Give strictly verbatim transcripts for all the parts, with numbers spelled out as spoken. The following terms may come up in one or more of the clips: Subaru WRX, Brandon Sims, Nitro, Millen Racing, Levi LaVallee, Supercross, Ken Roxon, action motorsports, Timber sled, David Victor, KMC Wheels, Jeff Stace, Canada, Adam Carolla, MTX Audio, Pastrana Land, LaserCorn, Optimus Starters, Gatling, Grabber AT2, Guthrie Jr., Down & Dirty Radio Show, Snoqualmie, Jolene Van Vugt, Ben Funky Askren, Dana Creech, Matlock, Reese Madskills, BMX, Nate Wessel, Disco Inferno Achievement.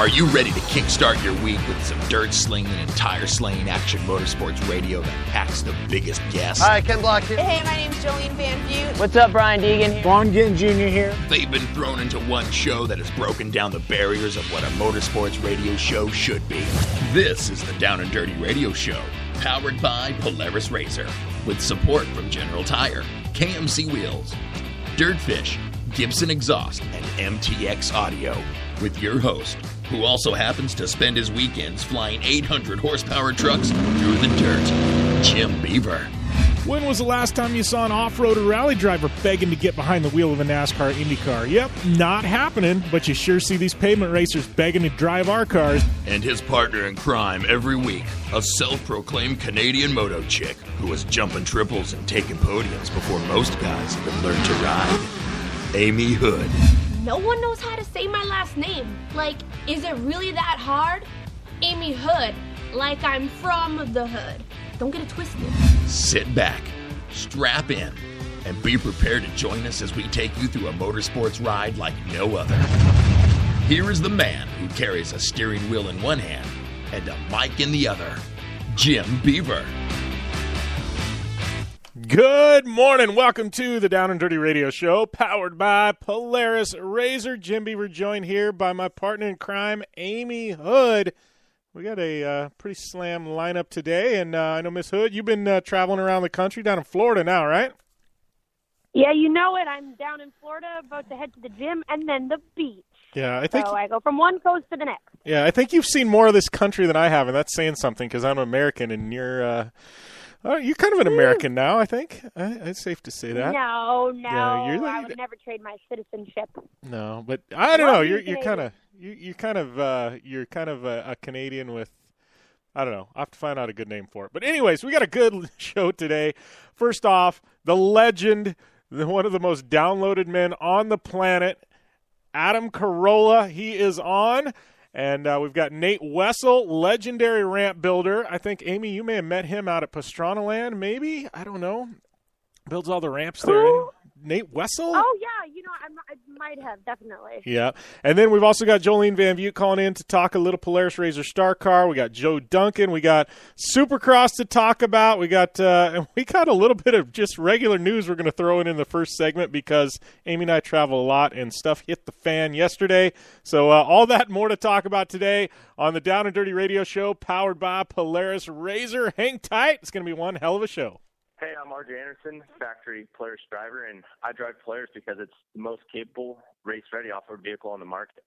Are you ready to kickstart your week with some dirt slinging and tire slinging action motorsports radio that packs the biggest guests? Hi, Ken Block here. Hey, my name's Jolene Van Vugt. What's up, Brian Deegan here. Brian Deegan Junior here. They've been thrown into one show that has broken down the barriers of what a motorsports radio show should be. This is the Down and Dirty Radio Show, powered by Polaris Razor, with support from General Tire, K M C Wheels, Dirtfish, Gibson Exhaust, and M T X Audio, with your host, who also happens to spend his weekends flying eight hundred horsepower trucks through the dirt, Jim Beaver. When was the last time you saw an off-roader rally driver begging to get behind the wheel of a NASCAR IndyCar? Yep, not happening, but you sure see these pavement racers begging to drive our cars. And his partner in crime every week, a self-proclaimed Canadian moto chick who was jumping triples and taking podiums before most guys even learned to ride, Ami Houde. No one knows how to say my last name. Like, is it really that hard? Ami Houde. Like I'm from the hood. Don't get it twisted. Sit back, strap in, and be prepared to join us as we take you through a motorsports ride like no other. Here is the man who carries a steering wheel in one hand and a mic in the other, Jim Beaver. Good morning. Welcome to the Down and Dirty Radio Show, powered by Polaris Razor. Jim Beaver joined here by my partner in crime, Ami Houde. We got a uh, pretty slam lineup today, and uh, I know, Miss Houde, you've been uh, traveling around the country down in Florida now, right? Yeah, you know it. I'm down in Florida, about to head to the gym and then the beach. Yeah, I think so. I go from one coast to the next. Yeah, I think you've seen more of this country than I have, and that's saying something because I'm American, and you're. Uh, Oh, you're kind of an American now, I think. I, it's safe to say that. No, no, yeah, you're the, I would never trade my citizenship. No, but I don't well, know. You're you're kind of you you kind of uh, you're kind of a, a Canadian with, I don't know. I have to find out a good name for it. But anyways, we got a good show today. First off, the legend, the, one of the most downloaded men on the planet, Adam Carolla. He is on. And uh, we've got Nate Wessel, legendary ramp builder. I think, Ami, you may have met him out at Pastrana Land, maybe? I don't know. Builds all the ramps there. Ooh. Nate Wessel? Oh, yeah. You know, I'm, I might have, definitely. Yeah. And then we've also got Jolene Van Vugt calling in to talk a little Polaris Razor Star Car. We got Joe Duncan. We got Supercross to talk about. We got uh, and we got a little bit of just regular news we're going to throw in in the first segment because Ami and I travel a lot and stuff hit the fan yesterday. So uh, all that and more to talk about today on the Down and Dirty Radio Show powered by Polaris Razor. Hang tight. It's going to be one hell of a show. Hey, I'm R J Anderson, factory Polaris driver, and I drive Polaris because it's the most capable, race-ready off-road vehicle on the market.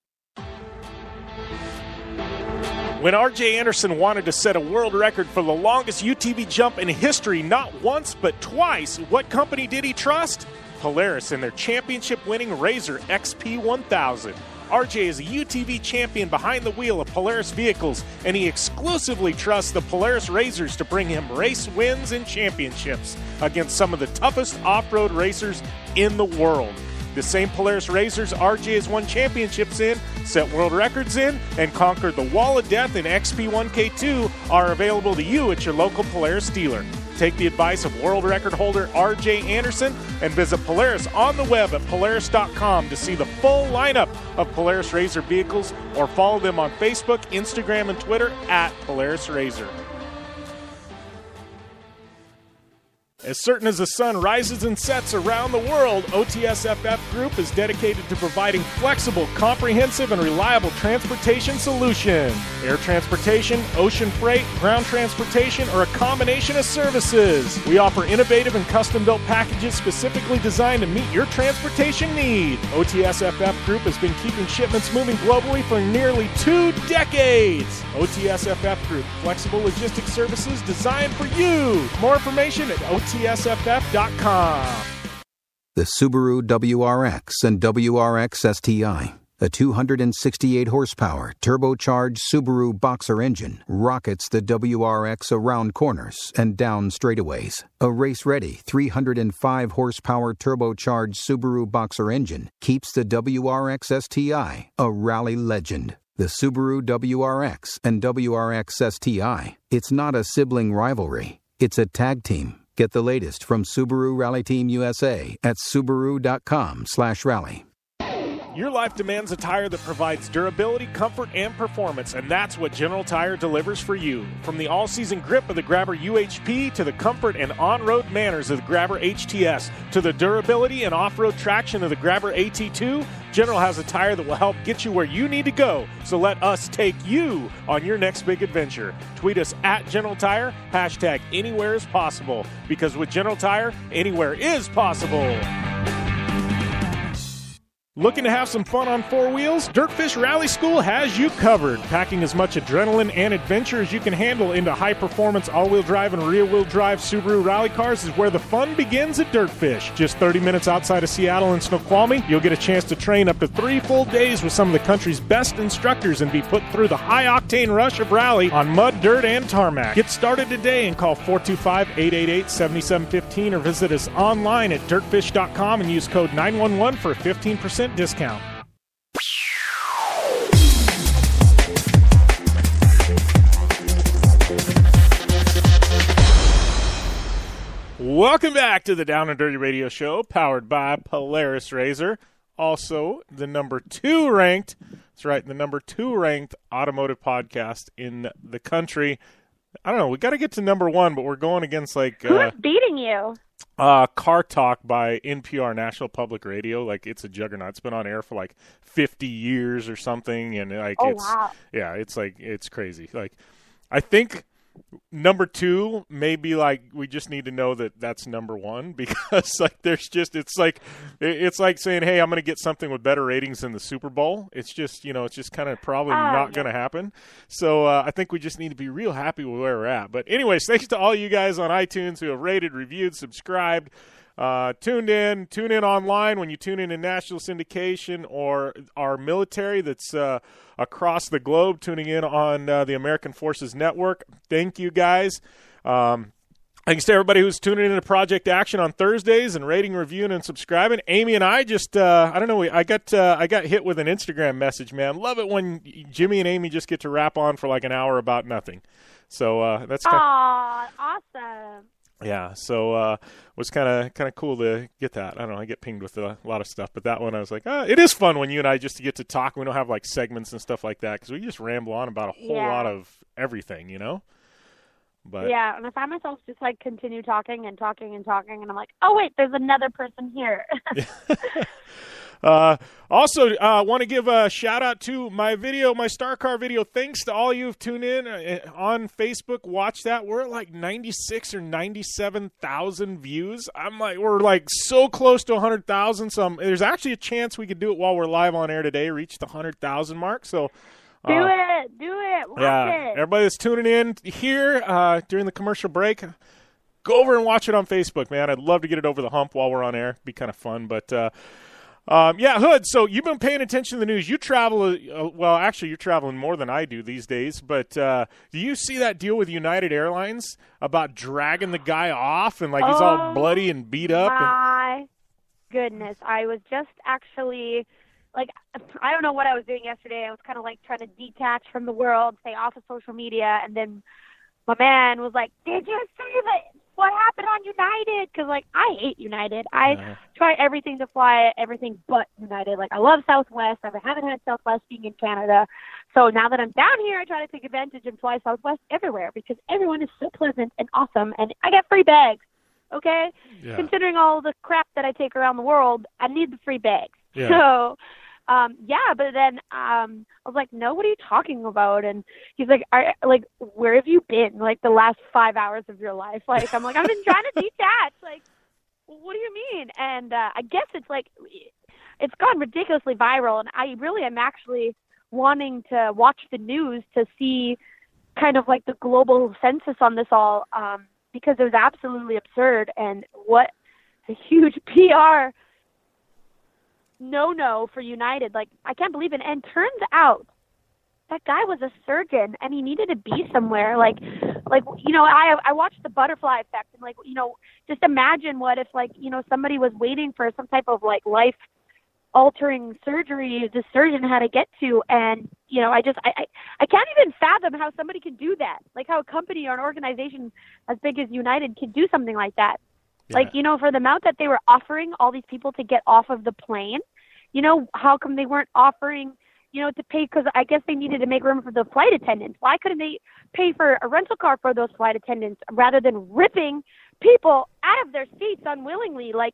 When R J Anderson wanted to set a world record for the longest U T V jump in history, not once but twice, what company did he trust? Polaris and their championship-winning Razor X P one thousand. R J is a U T V champion behind the wheel of Polaris vehicles, and he exclusively trusts the Polaris Razors to bring him race wins and championships against some of the toughest off-road racers in the world. The same Polaris Razors R J has won championships in, set world records in, and conquered the Wall of Death in X P one K two are available to you at your local Polaris dealer. Take the advice of world record holder R J Anderson and visit Polaris on the web at Polaris dot com to see the full lineup of Polaris Razor vehicles or follow them on Facebook, Instagram, and Twitter at Polaris Razor. As certain as the sun rises and sets around the world, O T S F F Group is dedicated to providing flexible, comprehensive, and reliable transportation solutions. Air transportation, ocean freight, ground transportation, or a combination of services. We offer innovative and custom-built packages specifically designed to meet your transportation need. O T S F F Group has been keeping shipments moving globally for nearly two decades. O T S F F Group, flexible logistics services designed for you. More information at O T S F F dot com. The Subaru W R X and W R X S T I, a two hundred sixty-eight horsepower turbocharged Subaru Boxer engine, rockets the W R X around corners and down straightaways. A race-ready three hundred five horsepower turbocharged Subaru Boxer engine keeps the W R X S T I a rally legend. The Subaru W R X and W R X S T I, it's not a sibling rivalry, it's a tag team. Get the latest from Subaru Rally Team U S A at subaru dot com slash rally. Your life demands a tire that provides durability, comfort, and performance, and that's what General Tire delivers for you. From the all-season grip of the Grabber U H P to the comfort and on-road manners of the Grabber H T S to the durability and off-road traction of the Grabber A T two, General has a tire that will help get you where you need to go, so let us take you on your next big adventure. Tweet us at General Tire, hashtag anywhere is possible, because with General Tire, anywhere is possible. Looking to have some fun on four wheels? Dirtfish Rally School has you covered. Packing as much adrenaline and adventure as you can handle into high-performance all-wheel drive and rear-wheel drive Subaru rally cars is where the fun begins at Dirtfish. Just thirty minutes outside of Seattle and Snoqualmie, you'll get a chance to train up to three full days with some of the country's best instructors and be put through the high-octane rush of rally on mud, dirt, and tarmac. Get started today and call four two five, eight eight eight, seven seven one five or visit us online at dirtfish dot com and use code nine one one for fifteen percent discount. Welcome back to the Down and Dirty Radio Show, powered by Polaris Razor, also the number two ranked, that's right, the number two ranked automotive podcast in the country. I don't know, we got to get to number one, but we're going against like... Who's uh, beating you? Uh, Car Talk by N P R, National Public Radio. Like, it's a juggernaut. It's been on air for like fifty years or something, and like oh, it's wow. yeah, it's like it's crazy. Like, I think number two may be like we just need to know that that's number one, because like there's just it's like it's like saying, hey, I'm going to get something with better ratings than the Super Bowl. It's just you know it's just kind of probably uh, not yeah. going to happen. So uh, I think we just need to be real happy with where we're at. But anyways, thanks to all you guys on iTunes who have rated, reviewed, subscribed, uh, tuned in, tune in online when you tune in in national syndication, or our military that's uh, across the globe tuning in on uh, the American Forces Network. Thank you guys. Um, thanks to everybody who's tuning in to Project Action on Thursdays and rating, reviewing, and subscribing. Amy and I just, uh, I don't know, we, I got uh, I got hit with an Instagram message, man. Love it when Jimmy and Amy just get to rap on for like an hour about nothing. So uh, that's kind Aww, awesome. Yeah, so uh, it was kind of kind of cool to get that. I don't know, I get pinged with a lot of stuff, but that one I was like, ah, it is fun when you and I just get to talk. We don't have like segments and stuff like that because we just ramble on about a whole yeah. lot of everything, you know? But yeah, and I find myself just like continue talking and talking and talking, and I'm like, oh, wait, there's another person here. Uh, also, I uh, want to give a shout-out to my video, my Star Car video. Thanks to all you who've tuned in on Facebook. Watch that. We're at like ninety-six or ninety-seven thousand views. I'm like, we're like so close to one hundred thousand. So I'm, there's actually a chance we could do it while we're live on air today, reach the one hundred thousand mark. So uh, do it. Do it. Watch yeah, it. Everybody that's tuning in here uh, during the commercial break, go over and watch it on Facebook, man. I'd love to get it over the hump while we're on air. It'd be kind of fun, but... Uh, Um, yeah, Hood, so you've been paying attention to the news. You travel, uh, well, actually, you're traveling more than I do these days, but uh, do you see that deal with United Airlines about dragging the guy off and, like, he's oh, all bloody and beat up? My and... goodness. I was just actually, like, I don't know what I was doing yesterday. I was kind of, like, trying to detach from the world, stay off of social media, and then my man was like, did you see that? What happened on United? Because, like, I hate United. I uh, try everything to fly everything but United. Like, I love Southwest. I haven't had Southwest being in Canada. So now that I'm down here, I try to take advantage and fly Southwest everywhere because everyone is so pleasant and awesome. And I get free bags, okay? Yeah. Considering all the crap that I take around the world, I need the free bags. Yeah. So... Um, yeah, but then um, I was like, no, what are you talking about? And he's like, are, like, where have you been, like, the last five hours of your life? Like, I'm like, I've been trying to detach. Like, what do you mean? And uh, I guess it's, like, it's gone ridiculously viral, and I really am actually wanting to watch the news to see kind of, like, the global census on this all um, because it was absolutely absurd, and what a huge P R no no for United. Like, I can't believe it. And turns out that guy was a surgeon and he needed to be somewhere. Like, like, you know, I I watched The Butterfly Effect, and, like, you know, just imagine what if, like, you know, somebody was waiting for some type of, like, life altering surgery the surgeon had to get to. And, you know, I just, I, I, I can't even fathom how somebody can do that. Like how a company or an organization as big as United can do something like that. Yeah. Like, you know, for the amount that they were offering all these people to get off of the plane, you know, how come they weren't offering, you know, to pay, because I guess they needed to make room for the flight attendants. Why couldn't they pay for a rental car for those flight attendants rather than ripping people out of their seats unwillingly? Like,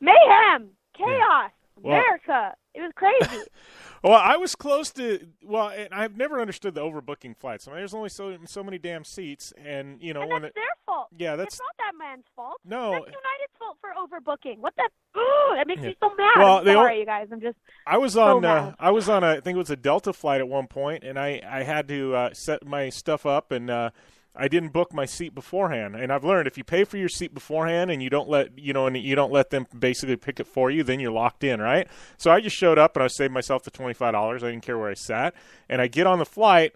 mayhem, chaos, well, America. It was crazy. Well, I was close to, well, and I've never understood the overbooking flights. I mean, there's only so so many damn seats, and, you know. And that's when it, their fault. Yeah, that's. It's not that man's fault. No. That's United's fault for overbooking. What the, ooh, that makes yeah. me so mad. Well, I'm sorry, all, you guys. I'm just I was on, so mad. Uh, I was on, a, I think it was a Delta flight at one point, and I, I had to uh, set my stuff up, and uh, I didn't book my seat beforehand. And I've learned if you pay for your seat beforehand and you don't let, you know, and you don't let them basically pick it for you, then you're locked in, right? So I just showed up and I saved myself the twenty-five dollars. I didn't care where I sat. And I get on the flight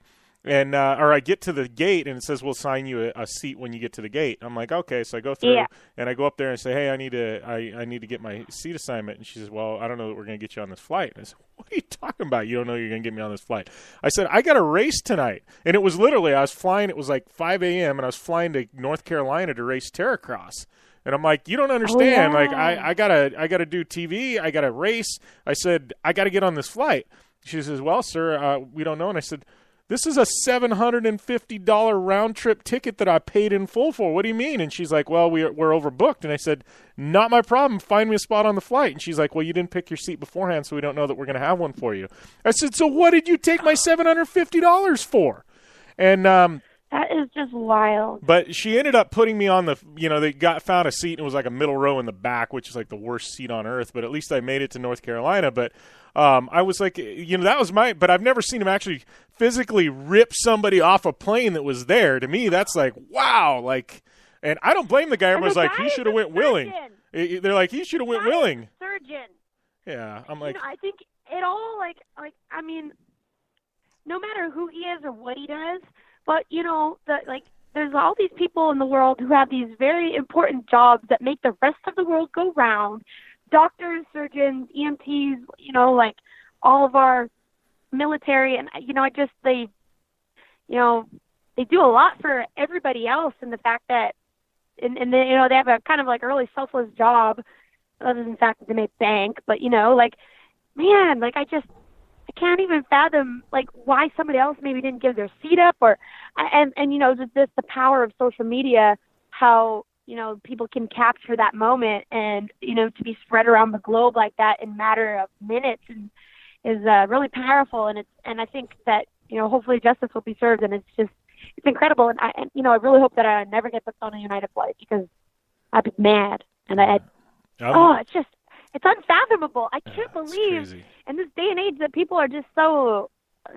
and, uh, or I get to the gate and it says, we'll sign you a, a seat when you get to the gate. I'm like, okay. So I go through yeah. and I go up there and say, hey, I need to, I, I need to get my seat assignment. And she says, well, I don't know that we're going to get you on this flight. And I said, what are you talking about? You don't know you're going to get me on this flight. I said, I got a race tonight. And it was literally, I was flying, it was like five a.m. and I was flying to North Carolina to race Terracross. And I'm like, you don't understand. Oh, yeah. Like I, I gotta, I gotta do T V. I gotta race. I said, I gotta get on this flight. She says, well, sir, uh, we don't know. And I said, this is a seven hundred fifty dollars round trip ticket that I paid in full for. What do you mean? And she's like, well, we're, we're overbooked. And I said, not my problem. Find me a spot on the flight. And she's like, well, you didn't pick your seat beforehand, so we don't know that we're going to have one for you. I said, so what did you take my seven hundred fifty dollars for? And, um, that is just wild. But she ended up putting me on the, you know, they got found a seat and it was like a middle row in the back, which is like the worst seat on earth. But at least I made it to North Carolina. But um, I was like, you know, that was my, but I've never seen him actually physically rip somebody off a plane that was there. To me, that's like, wow. Like, and I don't blame the guy. Everyone's like, he should have went willing. They're like, he should have went willing. Surgeon. Yeah. I'm like, you know, I think it all like, like, I mean, no matter who he is or what he does, but, you know, the, like, there's all these people in the world who have these very important jobs that make the rest of the world go round. Doctors, surgeons, E M Ts, you know, like, all of our military. And, you know, I just, they, you know, they do a lot for everybody else. And the fact that, and, and they, you know, they have a kind of, like, a really selfless job, other than the fact that they make bank. But, you know, like, man, like, I just... I can't even fathom, like, why somebody else maybe didn't give their seat up or, and, and you know, just this, the power of social media, how, you know, people can capture that moment and, you know, to be spread around the globe like that in a matter of minutes and is uh, really powerful. And it's, and I think that, you know, hopefully justice will be served. And it's just, it's incredible. And, I, and you know, I really hope that I never get booked on a United flight because I'd be mad. And I, I'd, oh, it's just, it's unfathomable. I can't uh, believe in this day and age that people are just so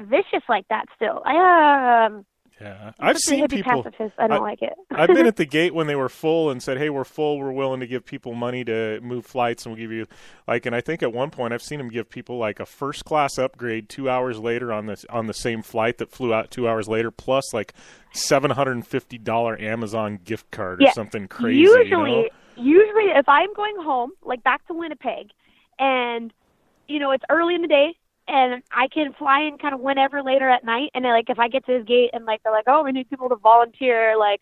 vicious like that still. I, um, yeah, I've seen people. Pacifist. I don't I, like it. I've been at the gate when they were full and said, hey, we're full. We're willing to give people money to move flights and we'll give you like, and I think at one point I've seen them give people like a first class upgrade two hours later on this, on the same flight that flew out two hours later, plus like seven hundred fifty dollars Amazon gift card or yeah, something crazy. Usually. You know? Usually if I'm going home, like back to Winnipeg, and, you know, it's early in the day, and I can fly in kind of whenever later at night, and, like, if I get to this gate and, like, they're like, oh, we need people to volunteer, like,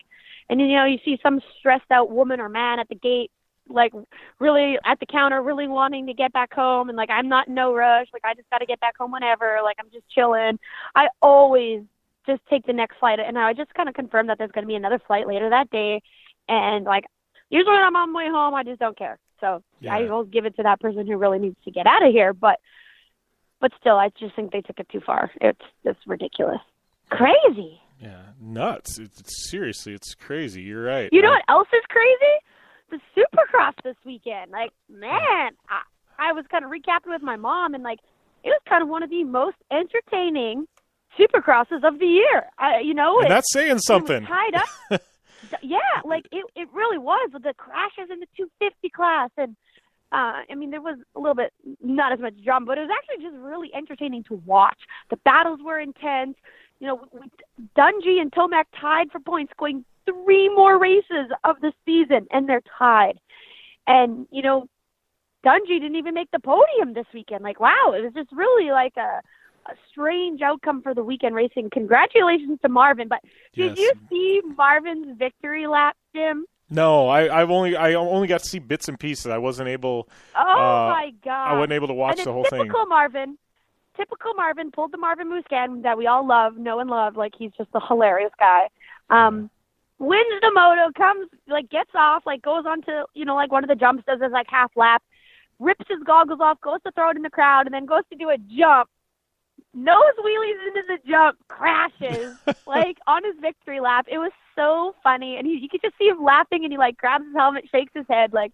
and, you know, you see some stressed out woman or man at the gate, like, really at the counter, really wanting to get back home, and, like, I'm not in no rush, like, I just got to get back home whenever, like, I'm just chilling. I always just take the next flight, and I just kind of confirm that there's going to be another flight later that day, and, like, usually when I'm on my way home, I just don't care. So yeah. I will give it to that person who really needs to get out of here. But but still, I just think they took it too far. It's just ridiculous. Crazy. Yeah, nuts. It's, it's seriously, it's crazy. You're right. You know I, what else is crazy? The Supercross this weekend. Like, man, I, I was kind of recapping with my mom, and, like, it was kind of one of the most entertaining Supercrosses of the year. I, you know? And that's saying something. It was tied up. Yeah, like it, it really was with the crashes in the two fifty class. And, uh, I mean, there was a little bit, not as much drama, but it was actually just really entertaining to watch. The battles were intense. You know, we, we, Dungey and Tomac tied for points going three more races of the season, and they're tied. And, you know, Dungey didn't even make the podium this weekend. Like, wow, it was just really like a, a strange outcome for the weekend racing. Congratulations to Marvin. But did yes. you see Marvin's victory lap, Jim? No, I, I've only I only got to see bits and pieces. I wasn't able. Oh uh, my god! I wasn't able to watch the whole typical thing. Typical Marvin. Typical Marvin pulled the Marvin Muskan that we all love, know and love. Like, he's just a hilarious guy. Um, wins the moto, comes like gets off, like goes on to you know like one of the jumps, does his like half lap, rips his goggles off, goes to throw it in the crowd, and then goes to do a jump. Nose wheelies into the jump, crashes, like, on his victory lap. It was so funny. And he, you could just see him laughing, and he, like, grabs his helmet, shakes his head, like,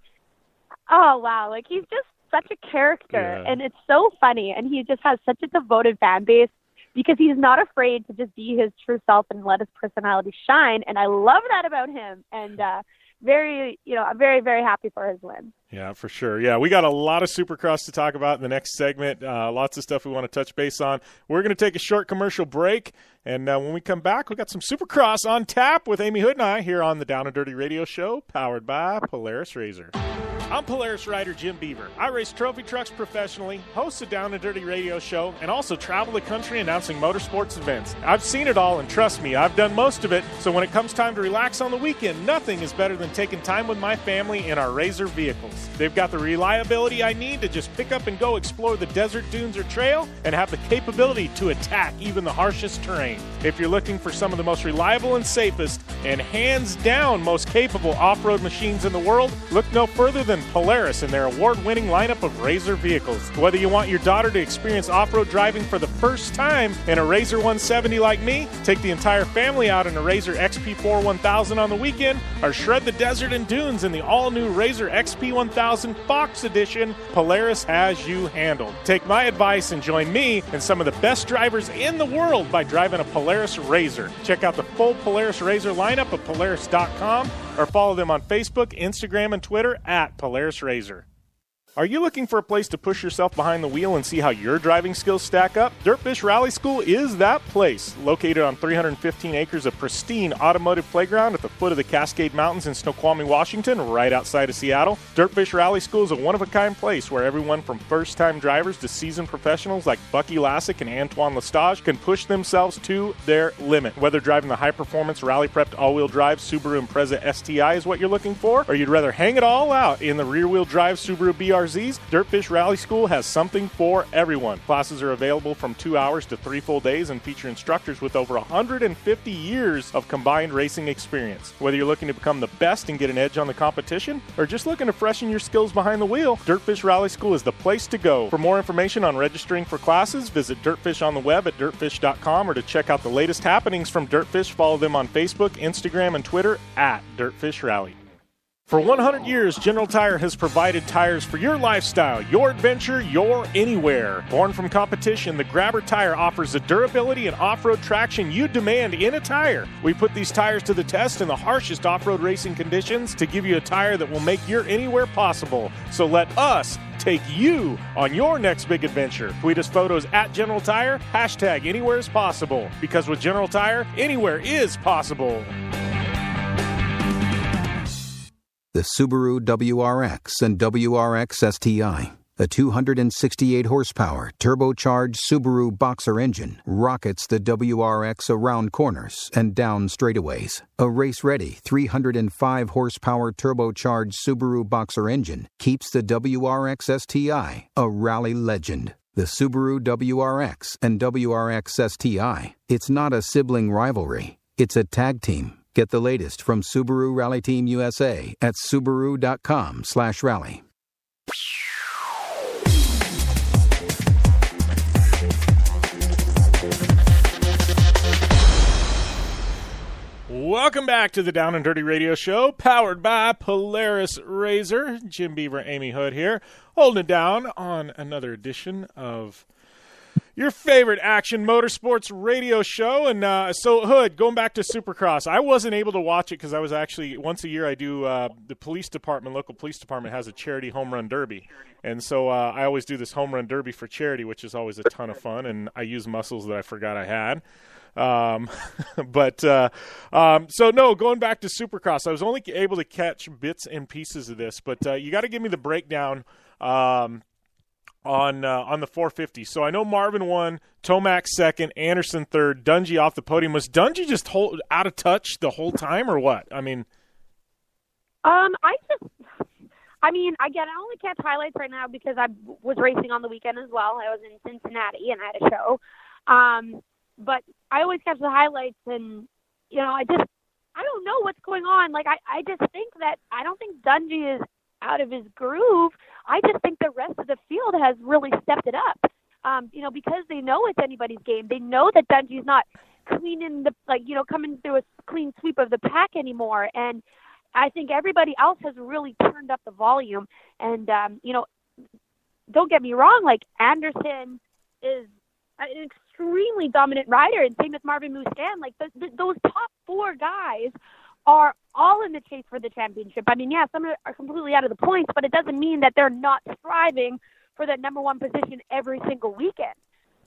oh, wow. Like, he's just such a character, yeah. and it's so funny. And he just has such a devoted fan base because he's not afraid to just be his true self and let his personality shine. And I love that about him. And, uh, very, you know, I'm very, very happy for his win. Yeah, for sure. Yeah, we got a lot of Supercross to talk about in the next segment. Uh, lots of stuff we want to touch base on. We're going to take a short commercial break, and uh, when we come back, we got some Supercross on tap with Ami Houde and I here on the Down and Dirty Radio Show, powered by Polaris R Z R. I'm Polaris rider Jim Beaver. I race trophy trucks professionally, host the Down and Dirty Radio Show, and also travel the country announcing motorsports events. I've seen it all, and trust me, I've done most of it, so when it comes time to relax on the weekend, nothing is better than taking time with my family in our R Z R vehicles. They've got the reliability I need to just pick up and go explore the desert, dunes, or trail, and have the capability to attack even the harshest terrain. If you're looking for some of the most reliable and safest, and hands down most capable off-road machines in the world, look no further than Polaris and their award-winning lineup of R Z R vehicles. Whether you want your daughter to experience off-road driving for the first time in a R Z R one seventy like me, take the entire family out in a R Z R X P four one thousand on the weekend, or shred the desert and dunes in the all-new R Z R X P one thousand Fox Edition, Polaris has you handled. Take my advice and join me and some of the best drivers in the world by driving a Polaris R Z R. Check out the full Polaris R Z R lineup at Polaris dot com or follow them on Facebook, Instagram, and Twitter at Polaris R Z R. Are you looking for a place to push yourself behind the wheel and see how your driving skills stack up? Dirtfish Rally School is that place. Located on three hundred fifteen acres of pristine automotive playground at the foot of the Cascade Mountains in Snoqualmie, Washington, right outside of Seattle, Dirtfish Rally School is a one-of-a-kind place where everyone from first-time drivers to seasoned professionals like Bucky Lassick and Antoine Lestage can push themselves to their limit. Whether driving the high-performance, rally-prepped, all-wheel drive Subaru Impreza S T I is what you're looking for, or you'd rather hang it all out in the rear-wheel drive Subaru B R Z, Dirtfish Rally School has something for everyone. Classes are available from two hours to three full days and feature instructors with over one hundred fifty years of combined racing experience. Whether you're looking to become the best and get an edge on the competition, or just looking to freshen your skills behind the wheel, Dirtfish Rally School is the place to go. For more information on registering for classes, visit Dirtfish on the web at dirtfish dot com, or to check out the latest happenings from Dirtfish, follow them on Facebook, Instagram, and Twitter at Dirtfish Rally. For one hundred years, General Tire has provided tires for your lifestyle, your adventure, your anywhere. Born from competition, the Grabber tire offers the durability and off-road traction you demand in a tire. We put these tires to the test in the harshest off-road racing conditions to give you a tire that will make your anywhere possible. So let us take you on your next big adventure. Tweet us photos at General Tire, hashtag anywhere is possible. Because with General Tire, anywhere is possible. The Subaru W R X and W R X S T I, a two hundred sixty-eight horsepower turbocharged Subaru Boxer engine, rockets the W R X around corners and down straightaways. A race-ready three hundred five horsepower turbocharged Subaru Boxer engine keeps the W R X S T I a rally legend. The Subaru W R X and W R X S T I, it's not a sibling rivalry, it's a tag team. Get the latest from Subaru Rally Team U S A at Subaru.com slash rally. Welcome back to the Down and Dirty Radio Show, powered by Polaris R Z R. Jim Beaver, Ami Houde here, holding it down on another edition of your favorite action motorsports radio show. And uh, so, Houde, going back to Supercross, I wasn't able to watch it because I was actually, once a year I do, uh, the police department, local police department has a charity home run derby. And so uh, I always do this home run derby for charity, which is always a ton of fun, and I use muscles that I forgot I had. Um, but uh, um, so, no, going back to Supercross, I was only able to catch bits and pieces of this, but uh, you got to give me the breakdown um, on uh, on the four fifty. So I know Marvin won, Tomac second, Anderson third, Dungey off the podium. Was Dungey just hold, out of touch the whole time or what? I mean, um, I just, I mean, again, I only catch highlights right now because I was racing on the weekend as well. I was in Cincinnati and I had a show. Um, but I always catch the highlights, and, you know, I just, I don't know what's going on. Like, I, I just think that, I don't think Dungey is out of his groove. I just think the rest of the field has really stepped it up, um, you know, because they know it's anybody's game. They know that Dungey's not cleaning the, like, you know, coming through a clean sweep of the pack anymore. And I think everybody else has really turned up the volume. And, um, you know, don't get me wrong, like, Anderson is an extremely dominant rider, and same with Marvin Mustan. Like, the, the, those top four guys are all in the chase for the championship. I mean, yeah, some are completely out of the points, but it doesn't mean that they're not striving for that number one position every single weekend.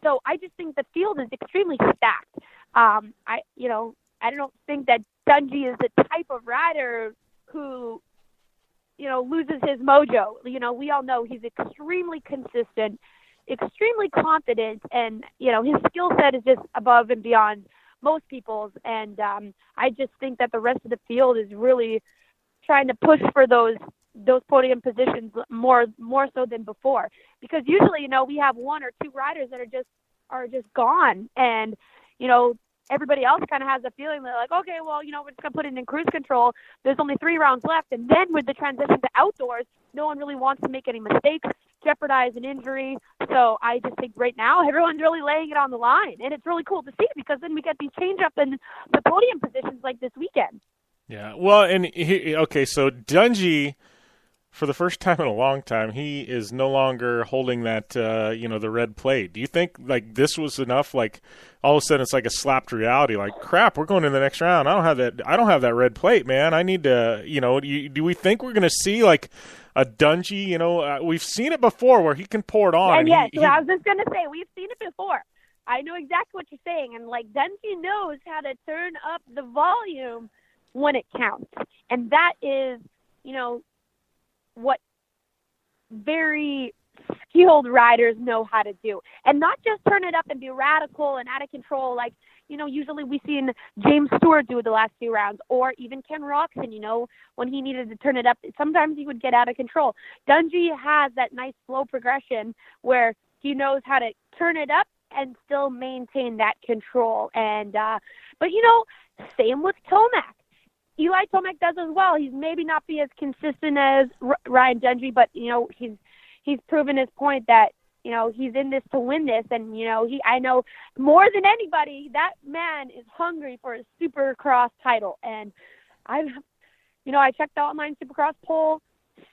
So I just think the field is extremely stacked. Um, I, you know, I don't think that Dungey is the type of rider who, you know, loses his mojo. You know, we all know he's extremely consistent, extremely confident, and, you know, his skill set is just above and beyond most people's. And um, I just think that the rest of the field is really trying to push for those those podium positions more more so than before, because usually, you know, we have one or two riders that are just are just gone, and, you know, everybody else kind of has a feeling they're like, okay, well, you know, we're just going to put it in cruise control. There's only three rounds left. And then with the transition to outdoors, no one really wants to make any mistakes, jeopardize an injury. So I just think right now everyone's really laying it on the line. And it's really cool to see, because then we get these change up in the podium positions like this weekend. Yeah. Well, and he, okay, so Dungey, for the first time in a long time, he is no longer holding that, uh, you know, the red plate. Do you think, like, this was enough? Like, all of a sudden it's like a slapped reality. Like, crap, we're going to the next round. I don't have that. I don't have that red plate, man. I need to, you know, do, you, do we think we're going to see, like, a Dungey? You know, uh, we've seen it before where he can pour it on. And, and yes, he, so he, I was just going to say, we've seen it before. I know exactly what you're saying. And, like, Dungey knows how to turn up the volume when it counts. And that is, you know, what very skilled riders know how to do, and not just turn it up and be radical and out of control. Like, you know, usually we've seen James Stewart do it the last few rounds, or even Ken Roxon, you know, when he needed to turn it up, sometimes he would get out of control. Dungey has that nice slow progression where he knows how to turn it up and still maintain that control. And, uh, but you know, same with Tomac. Eli Tomac does as well. He's maybe not be as consistent as R- Ryan Dungey, but, you know, he's he's proven his point that, you know, he's in this to win this. And, you know, he I know more than anybody, that man is hungry for a Supercross title. And, I, you know, I checked the online Supercross poll.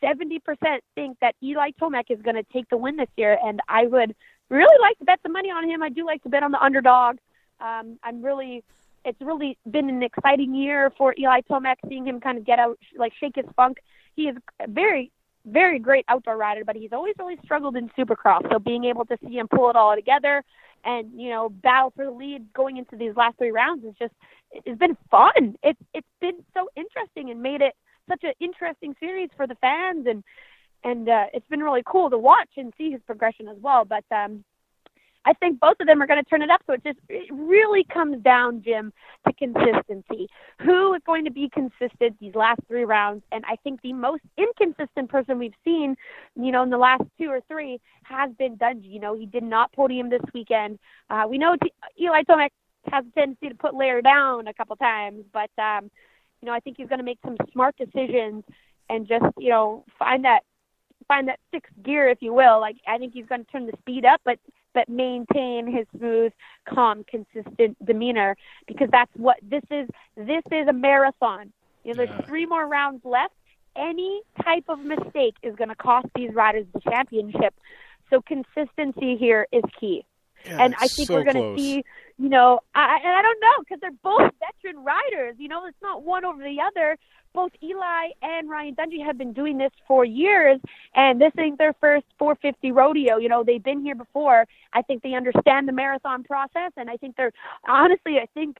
seventy percent think that Eli Tomac is going to take the win this year, and I would really like to bet some money on him. I do like to bet on the underdog. Um, I'm really... It's really been an exciting year for Eli Tomac, seeing him kind of get out, like, shake his funk. He is a very, very great outdoor rider, but he's always really struggled in Supercross. So being able to see him pull it all together and, you know, battle for the lead going into these last three rounds is just, it's been fun. It's It's been so interesting and made it such an interesting series for the fans. And, and uh, it's been really cool to watch and see his progression as well. But, um, I think both of them are going to turn it up. So it just it really comes down, Jim, to consistency. Who is going to be consistent these last three rounds? And I think the most inconsistent person we've seen, you know, in the last two or three has been Dungey. You know, he did not podium this weekend. Uh, we know T- Eli Tomac has a tendency to put Lair down a couple times, but, um, you know, I think he's going to make some smart decisions and just, you know, find that, find that sixth gear, if you will. Like, I think he's going to turn the speed up, but but maintain his smooth, calm, consistent demeanor, because that's what this is. This is a marathon. You know, yeah. There's three more rounds left. Any type of mistake is going to cost these riders the championship. So consistency here is key. Yeah, and I think so we're going to see you know, I, and I don't know, because they're both veteran riders. You know, it's not one over the other. Both Eli and Ryan Dungey have been doing this for years, and this ain't their first four fifty rodeo. You know, they've been here before. I think they understand the marathon process, and I think they're, honestly, I think,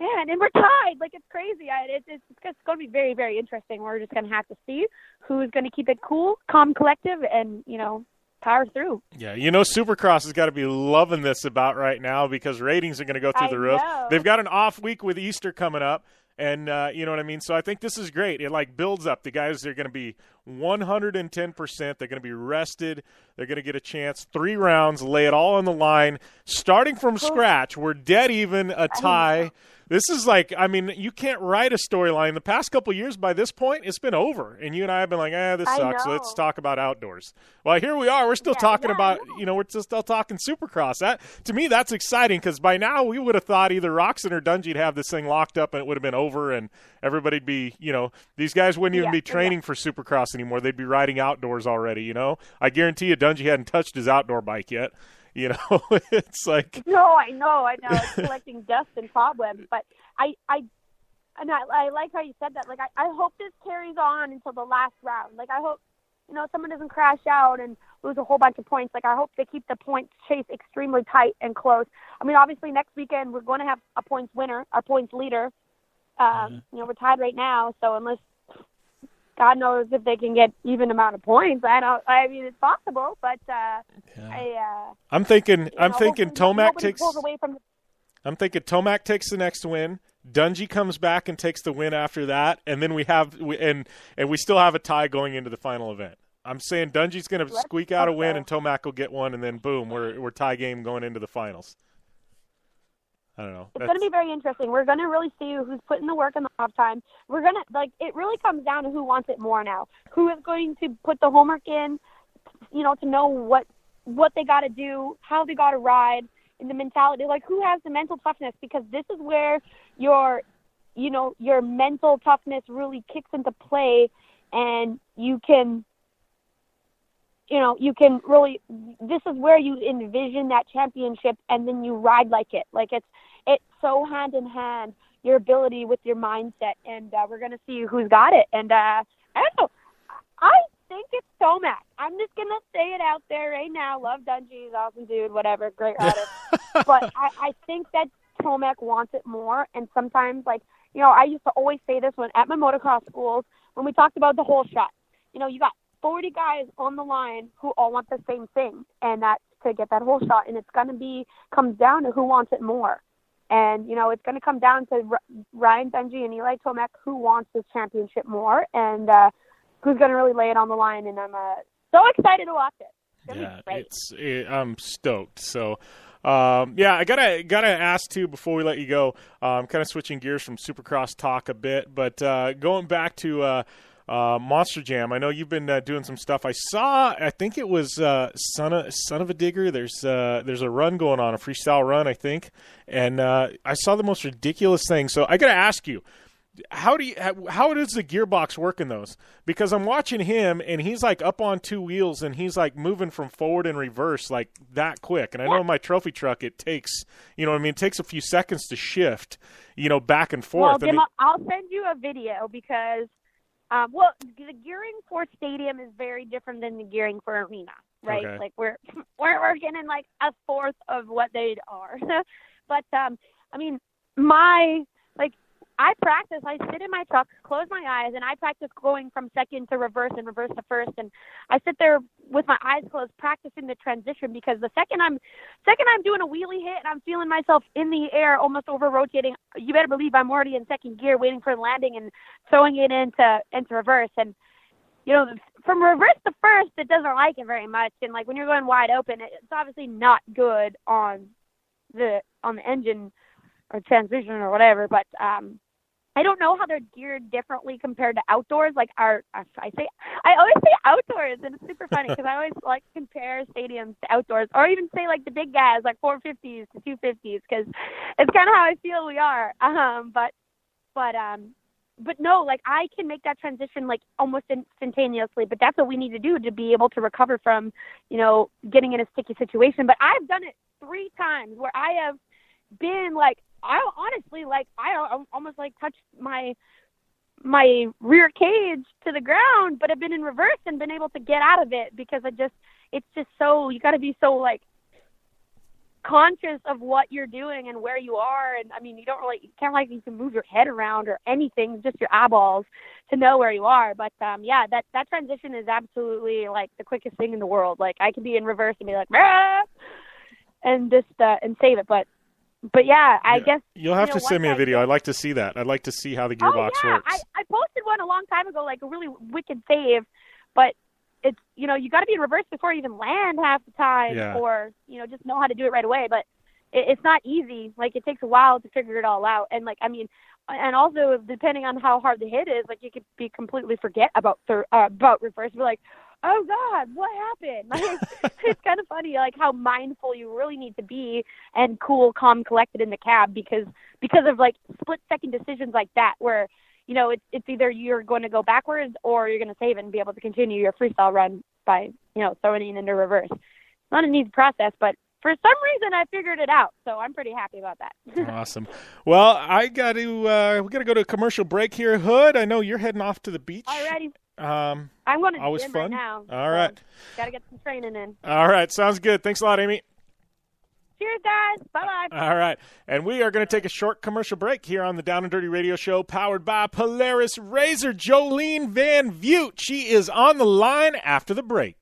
man, and we're tied. Like, it's crazy. I, it, it's it's going to be very, very interesting. We're just going to have to see who's going to keep it cool, calm, collective, and, you know, power through. Yeah, you know, Supercross has got to be loving this about right now, because ratings are going to go through I the roof. Know. They've got an off week with Easter coming up. And uh, you know what I mean? So I think this is great. It, like, builds up. The guys are going to be one hundred ten percent. They're going to be rested. They're going to get a chance. Three rounds, lay it all on the line. Starting from scratch, we're dead even, a tie. This is like, I mean, you can't write a storyline. The past couple of years, by this point, it's been over. And you and I have been like, eh, this sucks. Let's talk about outdoors. Well, here we are. We're still yeah, talking yeah, about, you know, we're still, still talking Supercross. That, to me, that's exciting, because by now we would have thought either Roxon or Dungey'd have this thing locked up and it would have been over, and everybody'd be, you know, these guys wouldn't even yeah, be training yeah. for Supercross anymore. They'd be riding outdoors already, you know. I guarantee you Dungey hadn't touched his outdoor bike yet. You know, it's like, no, I know, I know, it's collecting dust and cobwebs. But I, I, and I, I like how you said that. Like, I, I hope this carries on until the last round. Like, I hope, you know, someone doesn't crash out and lose a whole bunch of points. Like, I hope they keep the point chase extremely tight and close. I mean, obviously, next weekend we're going to have a points winner, a points leader. Um, mm-hmm. You know, we're tied right now, so unless God knows if they can get even amount of points. I don't. I mean, it's possible, but uh, yeah. I, uh, I'm thinking. I'm know, thinking Tomac takes. Away from the- I'm thinking Tomac takes the next win. Dungey comes back and takes the win after that, and then we have we, and and we still have a tie going into the final event. I'm saying Dungey's going to squeak out a win, and Tomac will get one, and then boom, we're we're tie game going into the finals. I don't know. It's That's... going to be very interesting. We're going to really see who's putting the work in the off time. We're going to, like, it really comes down to who wants it more now. Who is going to put the homework in, you know, to know what what they got to do, how they got to ride, and the mentality. Like, who has the mental toughness? Because this is where your, you know, your mental toughness really kicks into play, and you can, you know, you can really, this is where you envision that championship, and then you ride like it. Like, it's, it's so hand in hand, your ability with your mindset. And uh, we're going to see who's got it. And uh, I don't know. I think it's Tomac. I'm just going to say it out there right now. Love Dungey. He's awesome dude, whatever. Great rider. But I, I think that Tomac wants it more. And sometimes, like, you know, I used to always say this when at my motocross schools, when we talked about the whole shot, you know, you got forty guys on the line who all want the same thing, and that's to get that whole shot. And it's going to be, comes down to who wants it more. And, you know, it's going to come down to R- Ryan Dungey and Eli Tomac, who wants this championship more, and uh, who's going to really lay it on the line. And I'm uh, so excited to watch it. It's yeah, it's, it, I'm stoked. So, um, yeah, I gotta gotta ask too before we let you go. I'm um, kind of switching gears from Supercross talk a bit, but uh, going back to uh, Uh, Monster Jam. I know you've been uh, doing some stuff. I saw, I think it was uh, Son of Son of a Digger. There's uh, there's a run going on, a freestyle run, I think. And uh, I saw the most ridiculous thing. So I got to ask you, how do you, how does the gearbox work in those? Because I'm watching him, and he's like up on two wheels, and he's like moving from forward and reverse like that quick. And I know in my trophy truck, it takes, you know what I mean, it takes a few seconds to shift, you know, back and forth. Well, Jim, I mean, I'll send you a video because. Um, well, the gearing for stadium is very different than the gearing for arena, right? Okay. Like we're we're working in like a fourth of what they are. But um, I mean, my like I practice. I sit in my truck, close my eyes, and I practice going from second to reverse and reverse to first. And I sit there with my eyes closed, practicing the transition, because the second I'm second I'm doing a wheelie hit and I'm feeling myself in the air, almost over rotating, you better believe I'm already in second gear, waiting for landing and throwing it into into reverse. And you know, from reverse to first, it doesn't like it very much. And like when you're going wide open, it's obviously not good on the on the engine or transmission or whatever. But um, I don't know how they're geared differently compared to outdoors. Like our, I say, I always say outdoors, and it's super funny because I always like compare stadiums to outdoors, or even say like the big guys, like four fifties to two fifties, because it's kind of how I feel we are. Um, but, but, um, but no, like I can make that transition like almost instantaneously. But that's what we need to do to be able to recover from, you know, getting in a sticky situation. But I've done it three times where I have been like, I honestly, like, I almost like touched my my rear cage to the ground, but I've been in reverse and been able to get out of it because I just, it's just so, you got to be so like conscious of what you're doing and where you are. And I mean, you don't really, you can't like, you can move your head around or anything, just your eyeballs to know where you are. But um, yeah, that, that transition is absolutely like the quickest thing in the world. Like I could be in reverse and be like, Rah! and just, uh, and save it. But But yeah, I yeah. guess you'll have you know, to send me a video. I'd like to see that. I'd like to see how the gearbox oh, yeah. works. I, I posted one a long time ago, like a really wicked save, but it's, you know, you got to be in reverse before you even land half the time, yeah. or you know, just know how to do it right away. But it, it's not easy. Like it takes a while to figure it all out. And like, I mean, and also depending on how hard the hit is, like you could be completely forget about thir- uh, about reverse. You're like, oh God, what happened? Like, it's kind of funny, like how mindful you really need to be and cool, calm, collected in the cab because because of like split second decisions like that, where you know it's it's either you're going to go backwards or you're going to save and be able to continue your freestyle run by you know throwing it into reverse. It's not an easy process, but for some reason I figured it out, so I'm pretty happy about that. Awesome. Well, I got to uh, we got to go to a commercial break here. Hood, I know you're heading off to the beach. Alrighty. Um, I'm going to always gym fun. Right now. All right. So got to get some training in. All right. Sounds good. Thanks a lot, Amy. Cheers, guys. Bye-bye. All right. And we are going to take a short commercial break here on the Down and Dirty Radio Show, powered by Polaris Razor. Jolene Van Vugt. She is on the line after the break.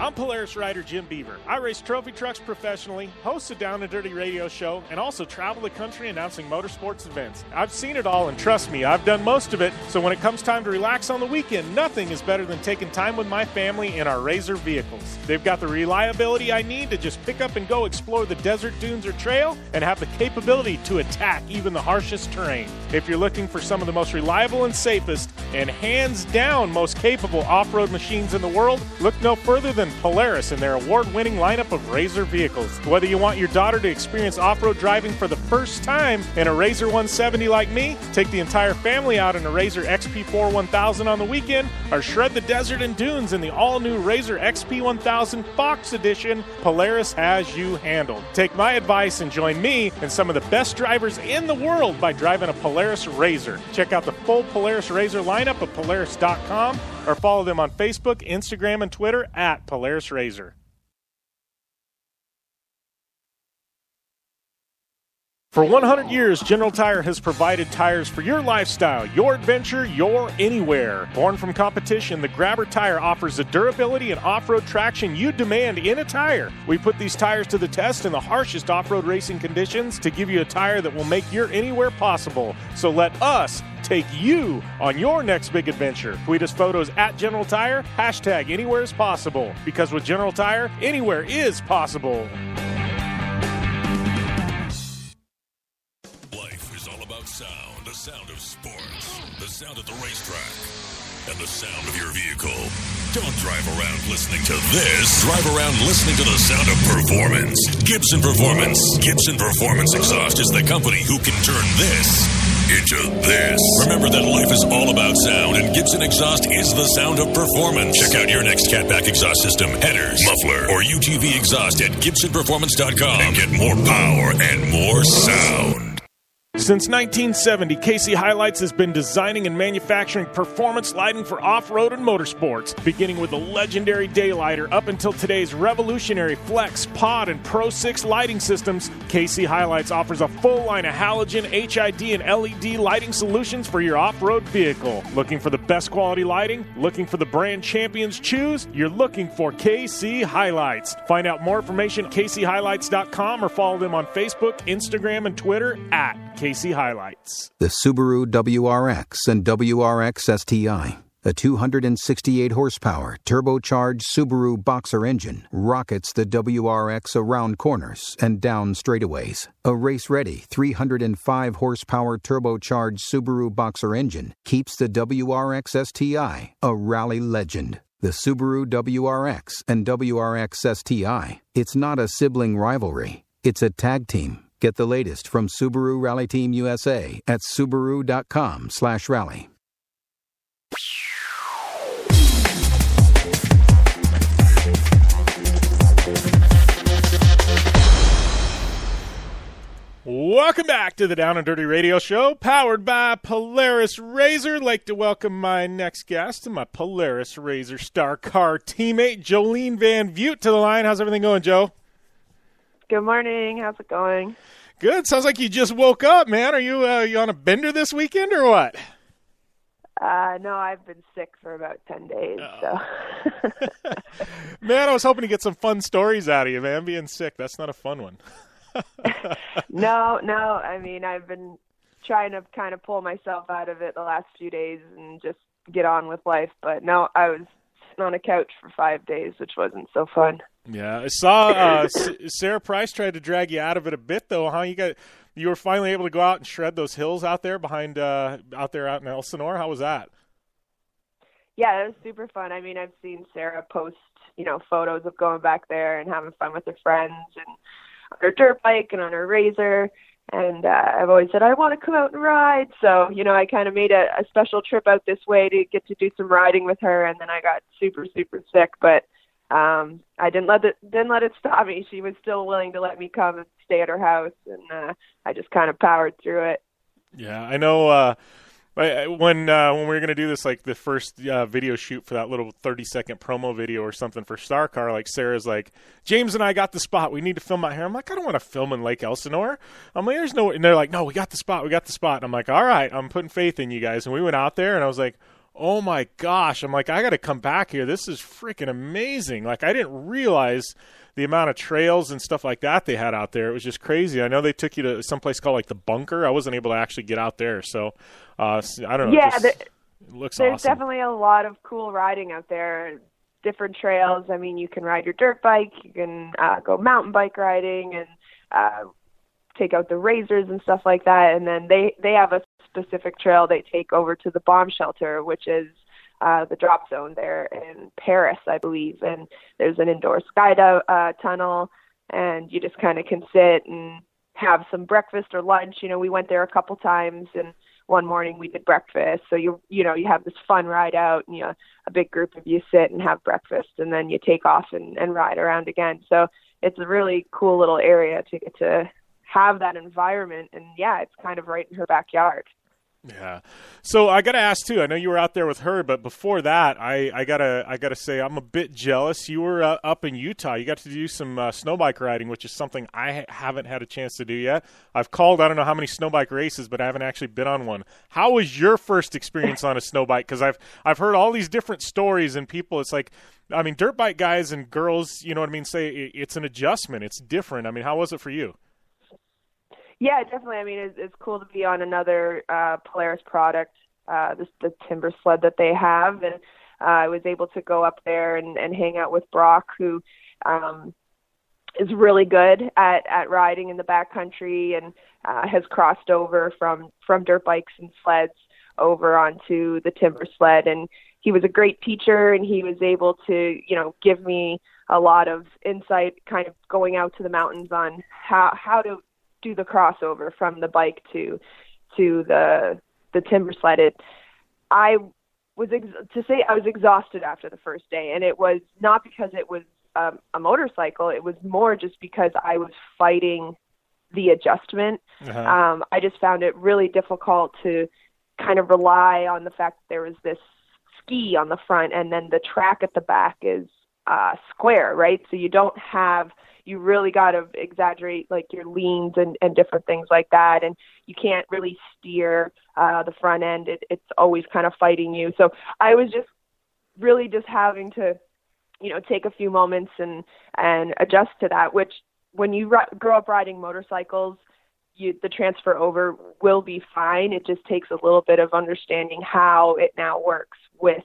I'm Polaris rider Jim Beaver. I race trophy trucks professionally, host a Down and Dirty radio show, and also travel the country announcing motorsports events. I've seen it all, and trust me, I've done most of it. So when it comes time to relax on the weekend, nothing is better than taking time with my family in our RZR vehicles. They've got the reliability I need to just pick up and go explore the desert, dunes, or trail, and have the capability to attack even the harshest terrain. If you're looking for some of the most reliable and safest, and hands down most capable off-road machines in the world, look no further than Polaris and their award-winning lineup of RZR vehicles. Whether you want your daughter to experience off-road driving for the first time in a RZR one seventy like me, take the entire family out in a RZR X P four one thousand on the weekend, or shred the desert and dunes in the all-new RZR X P one thousand Fox Edition, Polaris has you handled. Take my advice and join me and some of the best drivers in the world by driving a Polaris RZR. Check out the full Polaris RZR lineup at Polaris dot com or follow them on Facebook, Instagram, and Twitter at Polaris Razor. For one hundred years, General Tire has provided tires for your lifestyle, your adventure, your anywhere. Born from competition, the Grabber tire offers the durability and off-road traction you demand in a tire. We put these tires to the test in the harshest off-road racing conditions to give you a tire that will make your anywhere possible. So let us take you on your next big adventure. Tweet us photos at General Tire, hashtag anywhere is possible. Because with General Tire, anywhere is possible. Sound, the sound of sports, the sound of the racetrack, and the sound of your vehicle. Don't drive around listening to this. Drive around listening to the sound of performance. Gibson Performance. Gibson Performance Exhaust is the company who can turn this into this. Remember that life is all about sound, and Gibson Exhaust is the sound of performance. Check out your next catback exhaust system, headers, muffler, or U T V exhaust at gibson performance dot com and get more power and more sound. Since nineteen seventy, K C Highlights has been designing and manufacturing performance lighting for off-road and motorsports, beginning with the legendary Daylighter up until today's revolutionary Flex, Pod, and Pro six lighting systems. K C Highlights offers a full line of halogen, H I D, and L E D lighting solutions for your off-road vehicle. Looking for the best quality lighting? Looking for the brand champions choose? You're looking for K C Highlights. Find out more information at K C highlights dot com or follow them on Facebook, Instagram, and Twitter at K C Highlights. K C Highlights. The Subaru W R X and W R X S T I, a two hundred sixty-eight horsepower turbocharged Subaru Boxer engine, rockets the W R X around corners and down straightaways. A race-ready three hundred five horsepower turbocharged Subaru Boxer engine keeps the W R X S T I a rally legend. The Subaru W R X and W R X S T I, it's not a sibling rivalry, it's a tag team. Get the latest from Subaru Rally Team U S A at Subaru.com slash rally. Welcome back to the Down and Dirty Radio Show, powered by Polaris Razor. I'd like to welcome my next guest and my Polaris Razor Star Car teammate, Jolene Van Vugt, to the line. How's everything going, Jo? Good morning. How's it going? Good. Sounds like you just woke up, man. Are you, uh, are you on a bender this weekend or what? Uh, no, I've been sick for about ten days. Oh. So, man, I was hoping to get some fun stories out of you, man. Being sick, that's not a fun one. no, no. I mean, I've been trying to kind of pull myself out of it the last few days and just get on with life. But no, I was sitting on a couch for five days, which wasn't so fun. Yeah, I saw uh, Sarah Price tried to drag you out of it a bit, though. Huh? You got you were finally able to go out and shred those hills out there behind uh, out there out in Elsinore. How was that? Yeah, it was super fun. I mean, I've seen Sarah post, you know, photos of going back there and having fun with her friends and on her dirt bike and on her Razor, and uh, I've always said I want to come out and ride, so you know I kind of made a, a special trip out this way to get to do some riding with her, and then I got super super sick, but um I didn't let it didn't let it stop me. She was still willing to let me come and stay at her house, and uh, I just kind of powered through it. Yeah, I know. uh When uh, when we were going to do this, like the first uh, video shoot for that little thirty-second promo video or something for Star Car, like Sarah's like, James and I got the spot. We need to film out here. I'm like, I don't want to film in Lake Elsinore. I'm like, there's no – and they're like, no, we got the spot. We got the spot. And I'm like, all right, I'm putting faith in you guys. And we went out there, and I was like, oh, my gosh. I'm like, I got to come back here. This is freaking amazing. Like, I didn't realize the amount of trails and stuff like that they had out there. It was just crazy. I know they took you to someplace called, like, the bunker. I wasn't able to actually get out there. So, uh, I don't know. Yeah, it, just, there, it looks there's awesome. There's definitely a lot of cool riding out there, different trails. I mean, you can ride your dirt bike. You can uh, go mountain bike riding and uh, take out the Razors and stuff like that. And then they, they have a specific trail they take over to the bomb shelter, which is uh, the drop zone there in Paris, I believe. And there's an indoor sky dive, uh, tunnel, and you just kind of can sit and have some breakfast or lunch. You know, we went there a couple times, and one morning we did breakfast. So, you you know, you have this fun ride out, and you know, a big group of you sit and have breakfast, and then you take off and, and ride around again. So it's a really cool little area to get to have that environment. And, yeah, it's kind of right in her backyard. Yeah. So I got to ask, too, I know you were out there with her, but before that, I, I got to I gotta say I'm a bit jealous. You were uh, up in Utah. You got to do some uh, snow bike riding, which is something I haven't had a chance to do yet. I've called, I don't know how many snow bike races, but I haven't actually been on one. How was your first experience on a snow bike? Because I've, I've heard all these different stories and people, it's like, I mean, dirt bike guys and girls, you know what I mean, say it's an adjustment. It's different. I mean, how was it for you? Yeah, definitely. I mean, it's, it's cool to be on another uh, Polaris product, uh, this, the Timber sled that they have. And uh, I was able to go up there and, and hang out with Brock, who um, is really good at, at riding in the backcountry and uh, has crossed over from, from dirt bikes and sleds over onto the Timber sled. And he was a great teacher, and he was able to, you know, give me a lot of insight kind of going out to the mountains on how, how to do the crossover from the bike to to the the timber sled. It, I was ex- to say I was exhausted after the first day, and it was not because it was um, a motorcycle. It was more just because I was fighting the adjustment. Uh-huh. Um, I just found it really difficult to kind of rely on the fact that there was this ski on the front, and then the track at the back is uh, square, right? So you don't have you really got to exaggerate like your leans and, and different things like that. And you can't really steer uh, the front end. It, it's always kind of fighting you. So I was just really just having to, you know, take a few moments and, and adjust to that, which when you r- grow up riding motorcycles, you, the transfer over will be fine. It just takes a little bit of understanding how it now works with,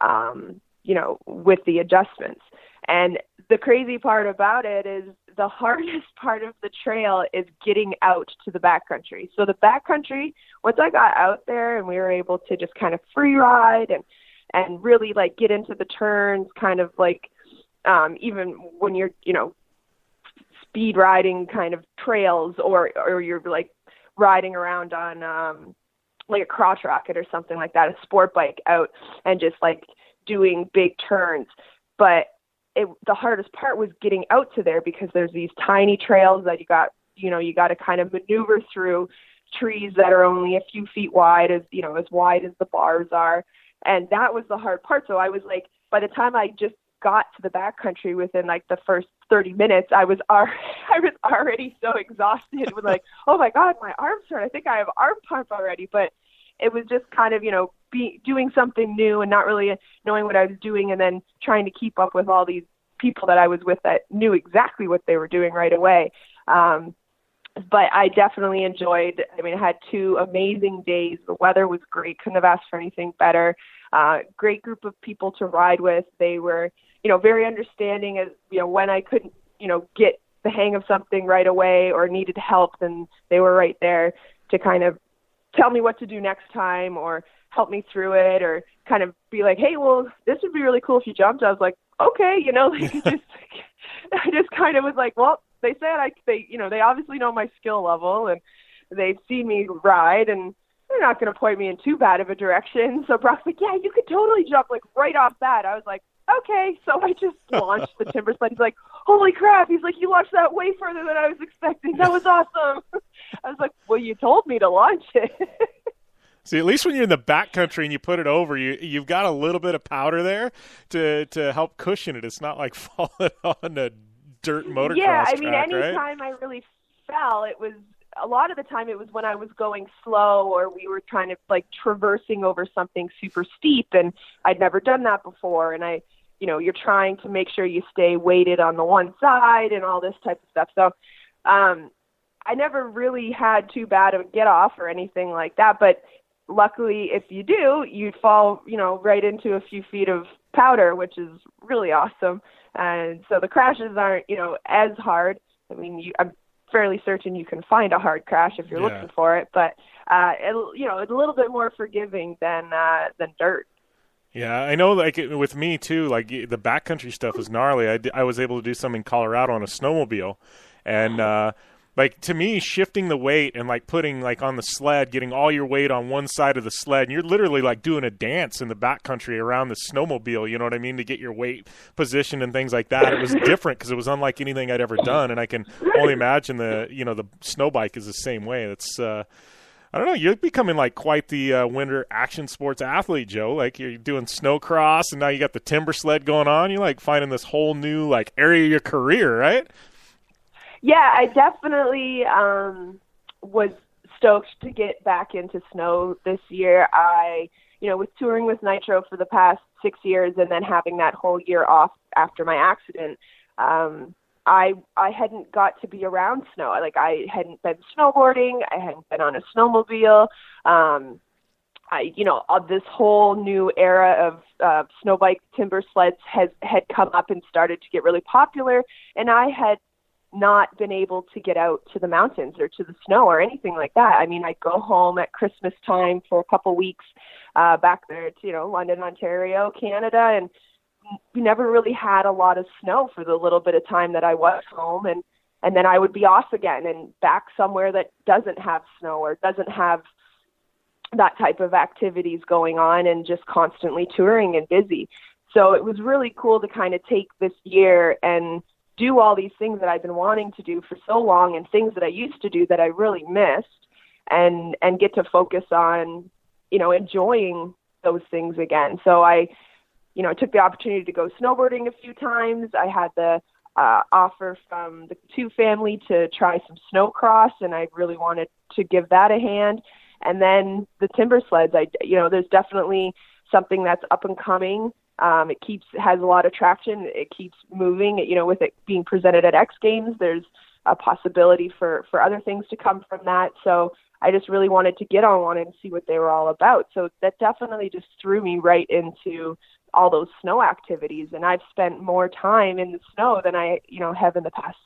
um, you know, with the adjustments. And the crazy part about it is the hardest part of the trail is getting out to the backcountry. So the backcountry, once I got out there and we were able to just kind of free ride and, and really like get into the turns, kind of like um, even when you're, you know, speed riding kind of trails or, or you're like riding around on um, like a crotch rocket or something like that, a sport bike out and just like doing big turns. But It, the hardest part was getting out to there because there's these tiny trails that you got you know, you got to kind of maneuver through trees that are only a few feet wide, as, you know, as wide as the bars are. And that was the hard part. So I was like, by the time I just got to the backcountry within like the first thirty minutes, I was already, I was already so exhausted with like, oh my God, my arms hurt. I think I have arm pump already. But it was just kind of, you know, be doing something new and not really knowing what I was doing, and then trying to keep up with all these people that I was with that knew exactly what they were doing right away. Um, but I definitely enjoyed, I mean, I had two amazing days. The weather was great. Couldn't have asked for anything better. Uh, great group of people to ride with. They were, you know, very understanding as, you know, when I couldn't, you know, get the hang of something right away or needed help, then they were right there to kind of tell me what to do next time or help me through it, or kind of be like, hey, well, this would be really cool if you jumped. I was like, okay, you know, like, just, I just kind of was like, well, they said I, they, you know, they obviously know my skill level and they've seen me ride and they're not going to point me in too bad of a direction. So Brock's like, yeah, you could totally jump, like right off that. I was like, okay. So I just launched the timber sled. He's like, holy crap. He's like, you launched that way further than I was expecting. That was awesome. I was like, well, you told me to launch it. See, at least when you're in the backcountry and you put it over, you, you've got a little bit of powder there to, to help cushion it. It's not like falling on a dirt motocross Yeah, I mean, track, anytime right? I really fell, it was a lot of the time it was when I was going slow or we were trying to, like, traversing over something super steep, and I'd never done that before. And I, you know, you're trying to make sure you stay weighted on the one side and all this type of stuff. So um, I never really had too bad of a get off or anything like that. But luckily, if you do, you'd fall, you know, right into a few feet of powder, which is really awesome. And so the crashes aren't, you know, as hard. I mean, you, I'm fairly certain you can find a hard crash if you're yeah. looking for it, but uh, it, you know, it's a little bit more forgiving than uh, than dirt. Yeah, I know, like, it, with me, too, like, the backcountry stuff is gnarly. I, d- I was able to do some in Colorado on a snowmobile, and, uh, like, to me, shifting the weight and, like, putting, like, on the sled, getting all your weight on one side of the sled, and you're literally, like, doing a dance in the backcountry around the snowmobile, you know what I mean, to get your weight position and things like that. It was different because it was unlike anything I'd ever done, and I can only imagine the, you know, the snow bike is the same way. It's, uh, I don't know, you're becoming, like, quite the uh, winter action sports athlete, Joe. Like, you're doing snowcross, and now you got the timber sled going on. You're, like, finding this whole new, like, area of your career, right? Yeah, I definitely um, was stoked to get back into snow this year. I, you know, was touring with Nitro for the past six years and then having that whole year off after my accident. Um, I I hadn't got to be around snow. Like, I hadn't been snowboarding. I hadn't been on a snowmobile. Um, I, you know, this whole new era of uh, snow bike timber sleds has had come up and started to get really popular. And I had not been able to get out to the mountains or to the snow or anything like that. I mean, I go home at Christmas time for a couple weeks uh, back there to, you know, London, Ontario, Canada, and we never really had a lot of snow for the little bit of time that I was home. And, and then I would be off again and back somewhere that doesn't have snow or doesn't have that type of activities going on, and just constantly touring and busy. So it was really cool to kind of take this year and do all these things that I've been wanting to do for so long, and things that I used to do that I really missed, and, and get to focus on, you know, enjoying those things again. So I, you know, took the opportunity to go snowboarding a few times. I had the uh, offer from the two family to try some snowcross, and I really wanted to give that a hand. And then the timber sleds, I, you know, there's definitely something that's up and coming. Um, it keeps, has a lot of traction. It keeps moving, you know, with it being presented at X Games, there's a possibility for, for other things to come from that. So I just really wanted to get on one and see what they were all about. So that definitely just threw me right into all those snow activities. And I've spent more time in the snow than I, you know, have in the past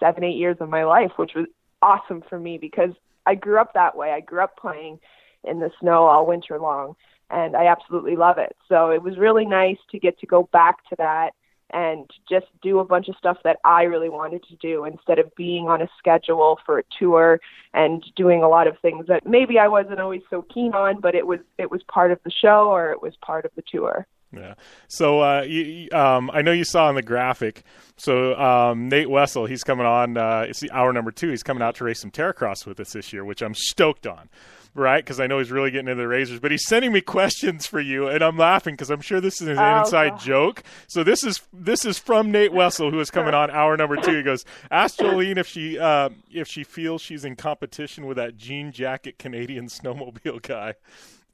seven, eight years of my life, which was awesome for me because I grew up that way. I grew up playing in the snow all winter long, and I absolutely love it. So it was really nice to get to go back to that and just do a bunch of stuff that I really wanted to do instead of being on a schedule for a tour and doing a lot of things that maybe I wasn't always so keen on, but it was it was part of the show or it was part of the tour. Yeah. So uh, you, um, I know you saw on the graphic. So um, Nate Wessel, he's coming on. Uh, it's the hour number two. He's coming out to race some Terracross with us this year, which I'm stoked on, right? Because I know he's really getting into the razors. But he's sending me questions for you, and I'm laughing because I'm sure this is an oh, inside God. joke. So this is this is from Nate Wessel, who is coming on hour number two. He goes, ask Jolene if she uh, if she feels she's in competition with that jean jacket Canadian snowmobile guy.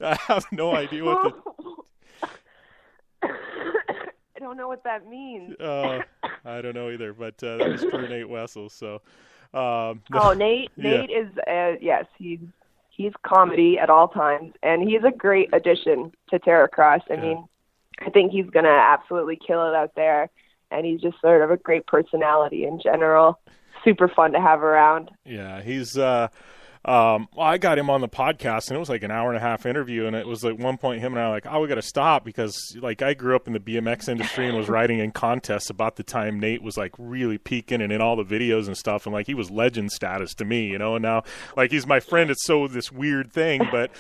I have no idea what the. I don't know what that means. uh, I don't know either, but uh, that was for Nate Wessel. So, um, oh, Nate, yeah. Nate is uh, yes, he's he's comedy at all times, and he's a great addition to Terracross. I yeah. mean, I think he's gonna absolutely kill it out there, and he's just sort of a great personality in general. Super fun to have around. Yeah, he's. Uh... Um, well, I got him on the podcast, and it was like an hour and a half interview, and it was at one point him and I were like, oh, we got to stop because, like, I grew up in the B M X industry and was riding in contests about the time Nate was, like, really peaking and in all the videos and stuff, and, like, he was legend status to me, you know, and now, like, he's my friend. It's so this weird thing, but,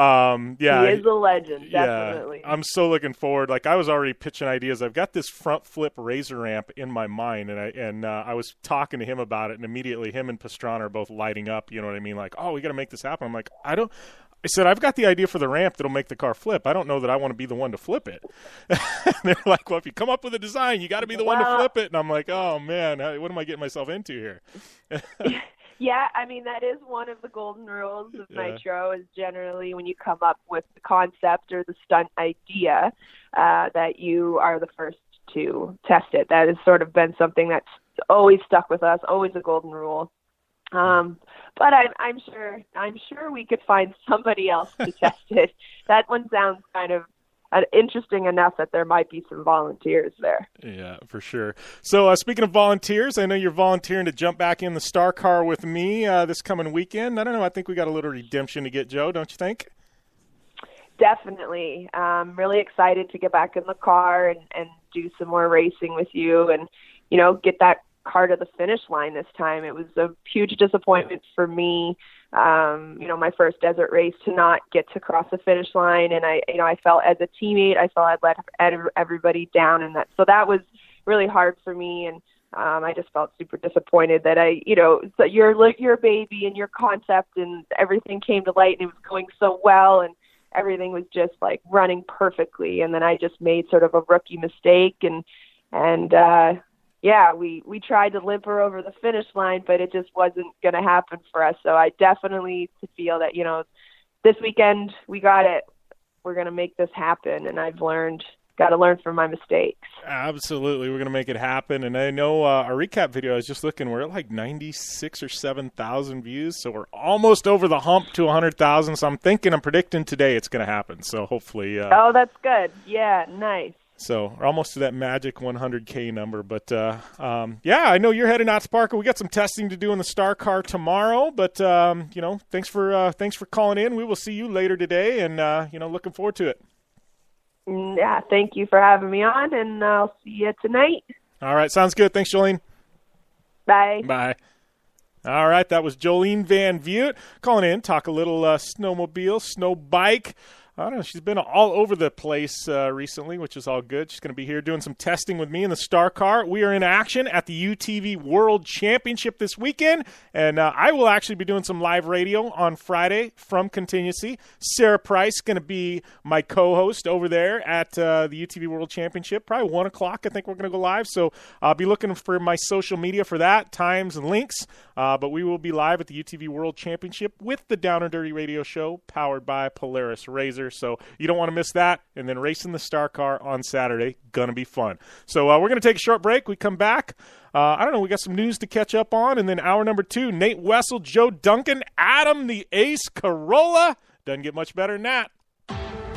um, yeah. He is a legend, definitely. Yeah, I'm so looking forward. Like, I was already pitching ideas. I've got this front flip razor ramp in my mind, and I and uh, I was talking to him about it, and immediately him and Pastrana are both lighting up, you know what I mean? Like, Like, oh, we got to make this happen. I'm like, I don't. I said, I've got the idea for the ramp that'll make the car flip. I don't know that I want to be the one to flip it. They're like, well, if you come up with a design, you got to be the wow. one to flip it. And I'm like, oh man, what am I getting myself into here? Yeah, I mean, that is one of the golden rules of yeah. Nitro is generally when you come up with the concept or the stunt idea, uh, that you are the first to test it. That has sort of been something that's always stuck with us. Always a golden rule. Um, but I'm, I'm sure, I'm sure we could find somebody else to test it. That one sounds kind of uh, interesting enough that there might be some volunteers there. Yeah, for sure. So, uh, speaking of volunteers, I know you're volunteering to jump back in the Star Car with me, uh, this coming weekend. I don't know. I think we got a little redemption to get, Joe, don't you think? Definitely. Um, really excited to get back in the car and, and do some more racing with you and, you know, get that car to the finish line this time. It was a huge disappointment for me. Um, you know, my first desert race to not get to cross the finish line. And I, you know, I felt as a teammate, I felt I'd let everybody down and that, so that was really hard for me. And, um, I just felt super disappointed that I, you know, that your, your baby and your concept and everything came to light and it was going so well. And everything was just like running perfectly. And then I just made sort of a rookie mistake and, and, uh, yeah, we, we tried to limp her over the finish line, but it just wasn't going to happen for us. So I definitely feel that, you know, this weekend we got it. We're going to make this happen. And I've learned, got to learn from my mistakes. Absolutely. We're going to make it happen. And I know uh, our recap video, I was just looking, we're at like ninety-six or seven thousand views. So we're almost over the hump to one hundred thousand. So I'm thinking, I'm predicting today it's going to happen. So hopefully. Uh... Oh, that's good. Yeah, nice. So we're almost to that magic one hundred K number. But, uh, um, yeah, I know you're heading out to Parker. We got some testing to do in the Star Car tomorrow. But, um, you know, thanks for uh, thanks for calling in. We will see you later today and, uh, you know, looking forward to it. Yeah, thank you for having me on, and I'll see you tonight. All right, sounds good. Thanks, Jolene. Bye. Bye. All right, that was Jolene Van Vugt calling in, talk a little uh, snowmobile, snow bike. I don't know. She's been all over the place uh, recently, which is all good. She's going to be here doing some testing with me in the Star Car. We are in action at the U T V World Championship this weekend, and uh, I will actually be doing some live radio on Friday from Contingency. Sarah Price is going to be my co-host over there at uh, the U T V World Championship. Probably one o'clock, I think we're going to go live, so I'll be looking for my social media for that, times and links, uh, but we will be live at the U T V World Championship with the Down and Dirty Radio Show powered by Polaris Razor. So you don't want to miss that. And then racing the Star Car on Saturday, gonna be fun. So uh, we're gonna take a short break. We come back. Uh, I don't know. We got some news to catch up on, and then hour number two: Nate Wessel, Joe Duncan, Adam the Ace Carolla. Doesn't get much better than that.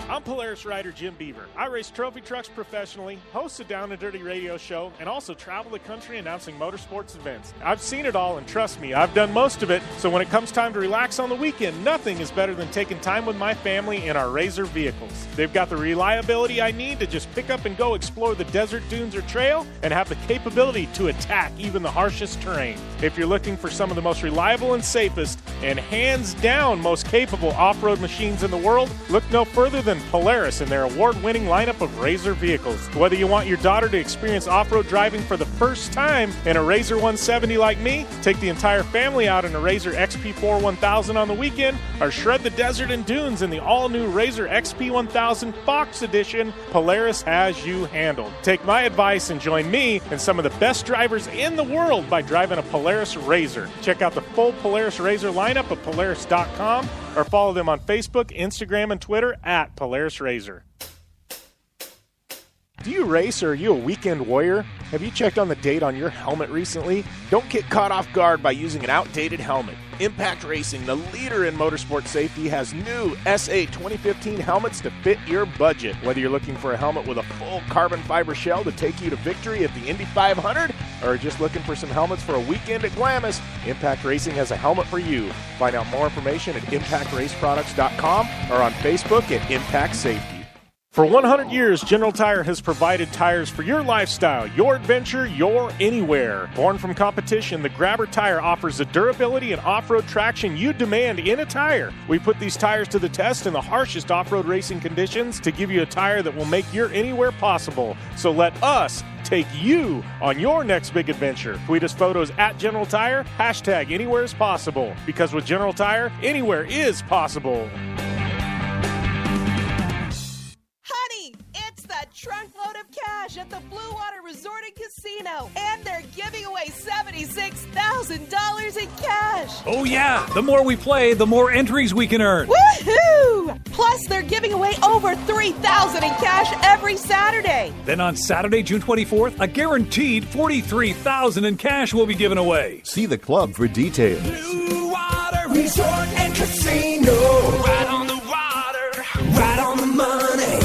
I'm Polaris rider Jim Beaver. I race trophy trucks professionally, host a Down and Dirty radio show, and also travel the country announcing motorsports events. I've seen it all, and trust me, I've done most of it. So when it comes time to relax on the weekend, nothing is better than taking time with my family in our RZR vehicles. They've got the reliability I need to just pick up and go explore the desert, dunes, or trail, and have the capability to attack even the harshest terrain. If you're looking for some of the most reliable and safest, and hands down most capable off-road machines in the world, look no further than and Polaris in their award-winning lineup of RZR vehicles. Whether you want your daughter to experience off-road driving for the first time in a RZR one seventy like me, take the entire family out in a RZR X P four one thousand on the weekend, or shred the desert and dunes in the all-new RZR X P one thousand Fox Edition, Polaris has you handled. Take my advice and join me and some of the best drivers in the world by driving a Polaris RZR. Check out the full Polaris RZR lineup at Polaris dot com or follow them on Facebook, Instagram, and Twitter at Polaris RZR. Do you race, or are you a weekend warrior? Have you checked on the date on your helmet recently? Don't get caught off guard by using an outdated helmet. Impact Racing, the leader in motorsport safety, has new S A twenty fifteen helmets to fit your budget. Whether you're looking for a helmet with a full carbon fiber shell to take you to victory at the Indy five hundred, or just looking for some helmets for a weekend at Glamis, Impact Racing has a helmet for you. Find out more information at impact race products dot com or on Facebook at Impact Safety. For one hundred years, General Tire has provided tires for your lifestyle, your adventure, your anywhere. Born from competition, the Grabber tire offers the durability and off-road traction you demand in a tire. We put these tires to the test in the harshest off-road racing conditions to give you a tire that will make your anywhere possible. So let us take you on your next big adventure. Tweet us photos at General Tire, hashtag anywhere is possible. Because with General Tire, anywhere is possible. Trunk load of cash at the Blue Water Resort and Casino, and they're giving away seventy-six thousand dollars in cash. Oh yeah, the more we play, the more entries we can earn. Woohoo! Plus, they're giving away over three thousand dollars in cash every Saturday. Then on Saturday, June twenty-fourth, a guaranteed forty-three thousand dollars in cash will be given away. See the club for details. Blue Water Resort and Casino, right on the water, right on the money.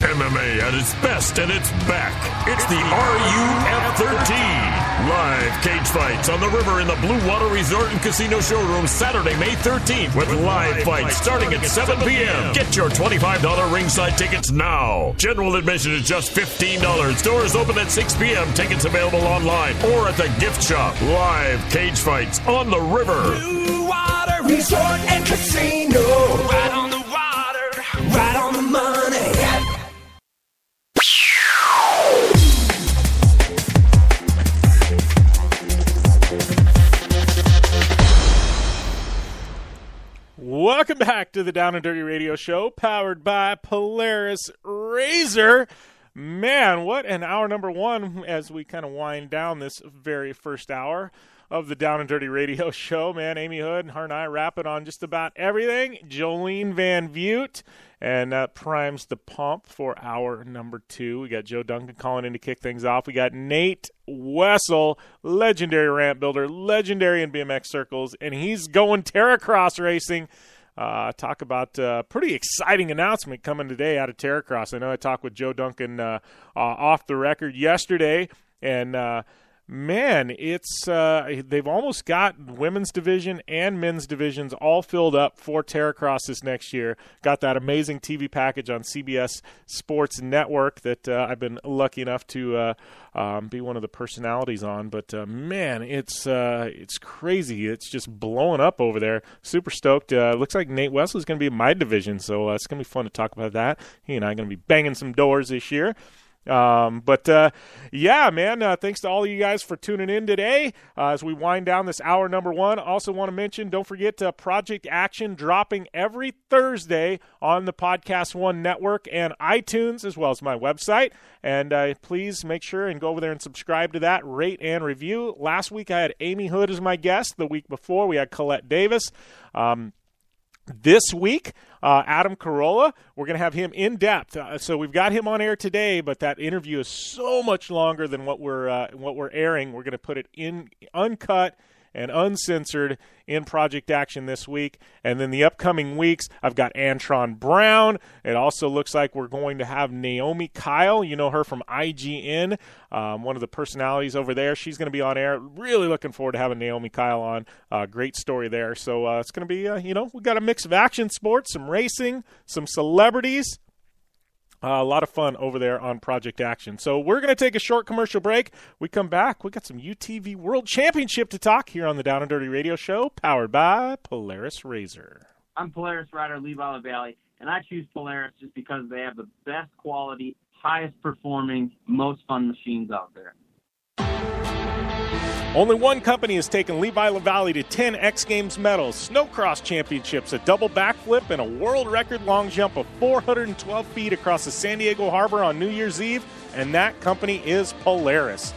M M A at its best, and it's back. It's the R U F thirteen. Live cage fights on the river in the Blue Water Resort and Casino Showroom Saturday, May thirteenth, with live fights starting at seven p.m. Get your twenty-five dollars ringside tickets now. General admission is just fifteen dollars. Doors open at six p.m. Tickets available online or at the gift shop. Live cage fights on the river. Blue Water Resort and Casino. Right on the water, right on the money. Welcome back to the Down and Dirty Radio Show, powered by Polaris RZR. Man, what an hour number one as we kind of wind down this very first hour of the Down and Dirty Radio Show. Man, Ami Houde and her and I wrap it on just about everything. Jolene Van Vugt, and that uh, primes the pump for hour number two. We got Joe Duncan calling in to kick things off. We got Nate Wessel, legendary ramp builder, legendary in B M X circles, and he's going Terracross racing. Uh, talk about a uh, pretty exciting announcement coming today out of Terracross. I know I talked with Joe Duncan uh, uh, off the record yesterday, and uh, man, it's uh, they've almost got women's division and men's divisions all filled up for Terracross this next year. Got that amazing T V package on C B S Sports Network that uh, I've been lucky enough to uh, um, be one of the personalities on. But, uh, man, it's uh, it's crazy. It's just blowing up over there. Super stoked. Uh, looks like Nate Wessel is going to be in my division, so uh, it's going to be fun to talk about that. He and I are going to be banging some doors this year. Um, but, uh, yeah, man, uh, thanks to all of you guys for tuning in today uh, as we wind down this hour number one. Also want to mention, don't forget uh, Project Action dropping every Thursday on the Podcast One Network and iTunes, as well as my website. And uh, please make sure and go over there and subscribe to that, rate and review. Last week I had Ami Houde as my guest. The week before we had Colette Davis. Um, this week, Uh, Adam Carolla, we're going to have him in depth. Uh, so we've got him on air today, but that interview is so much longer than what we're uh, what we're airing. We're going to put it in uncut and uncensored in Project Action this week. And then the upcoming weeks, I've got Antron Brown. It also looks like we're going to have Naomi Kyle. You know her from I G N, um, one of the personalities over there. She's going to be on air. Really looking forward to having Naomi Kyle on. Uh, great story there. So uh, it's going to be, uh, you know, we've got a mix of action sports, some racing, some celebrities. Uh, a lot of fun over there on Project Action. So we're going to take a short commercial break. We come back, we got some U T V World Championship to talk here on the Down and Dirty Radio Show, powered by Polaris RZR. I'm Polaris rider Lee Valley. And I choose Polaris just because they have the best quality, highest performing, most fun machines out there. Only one company has taken Levi LaVallee to ten X Games medals, snowcross championships, a double backflip, and a world record long jump of four hundred twelve feet across the San Diego Harbor on New Year's Eve, and that company is Polaris.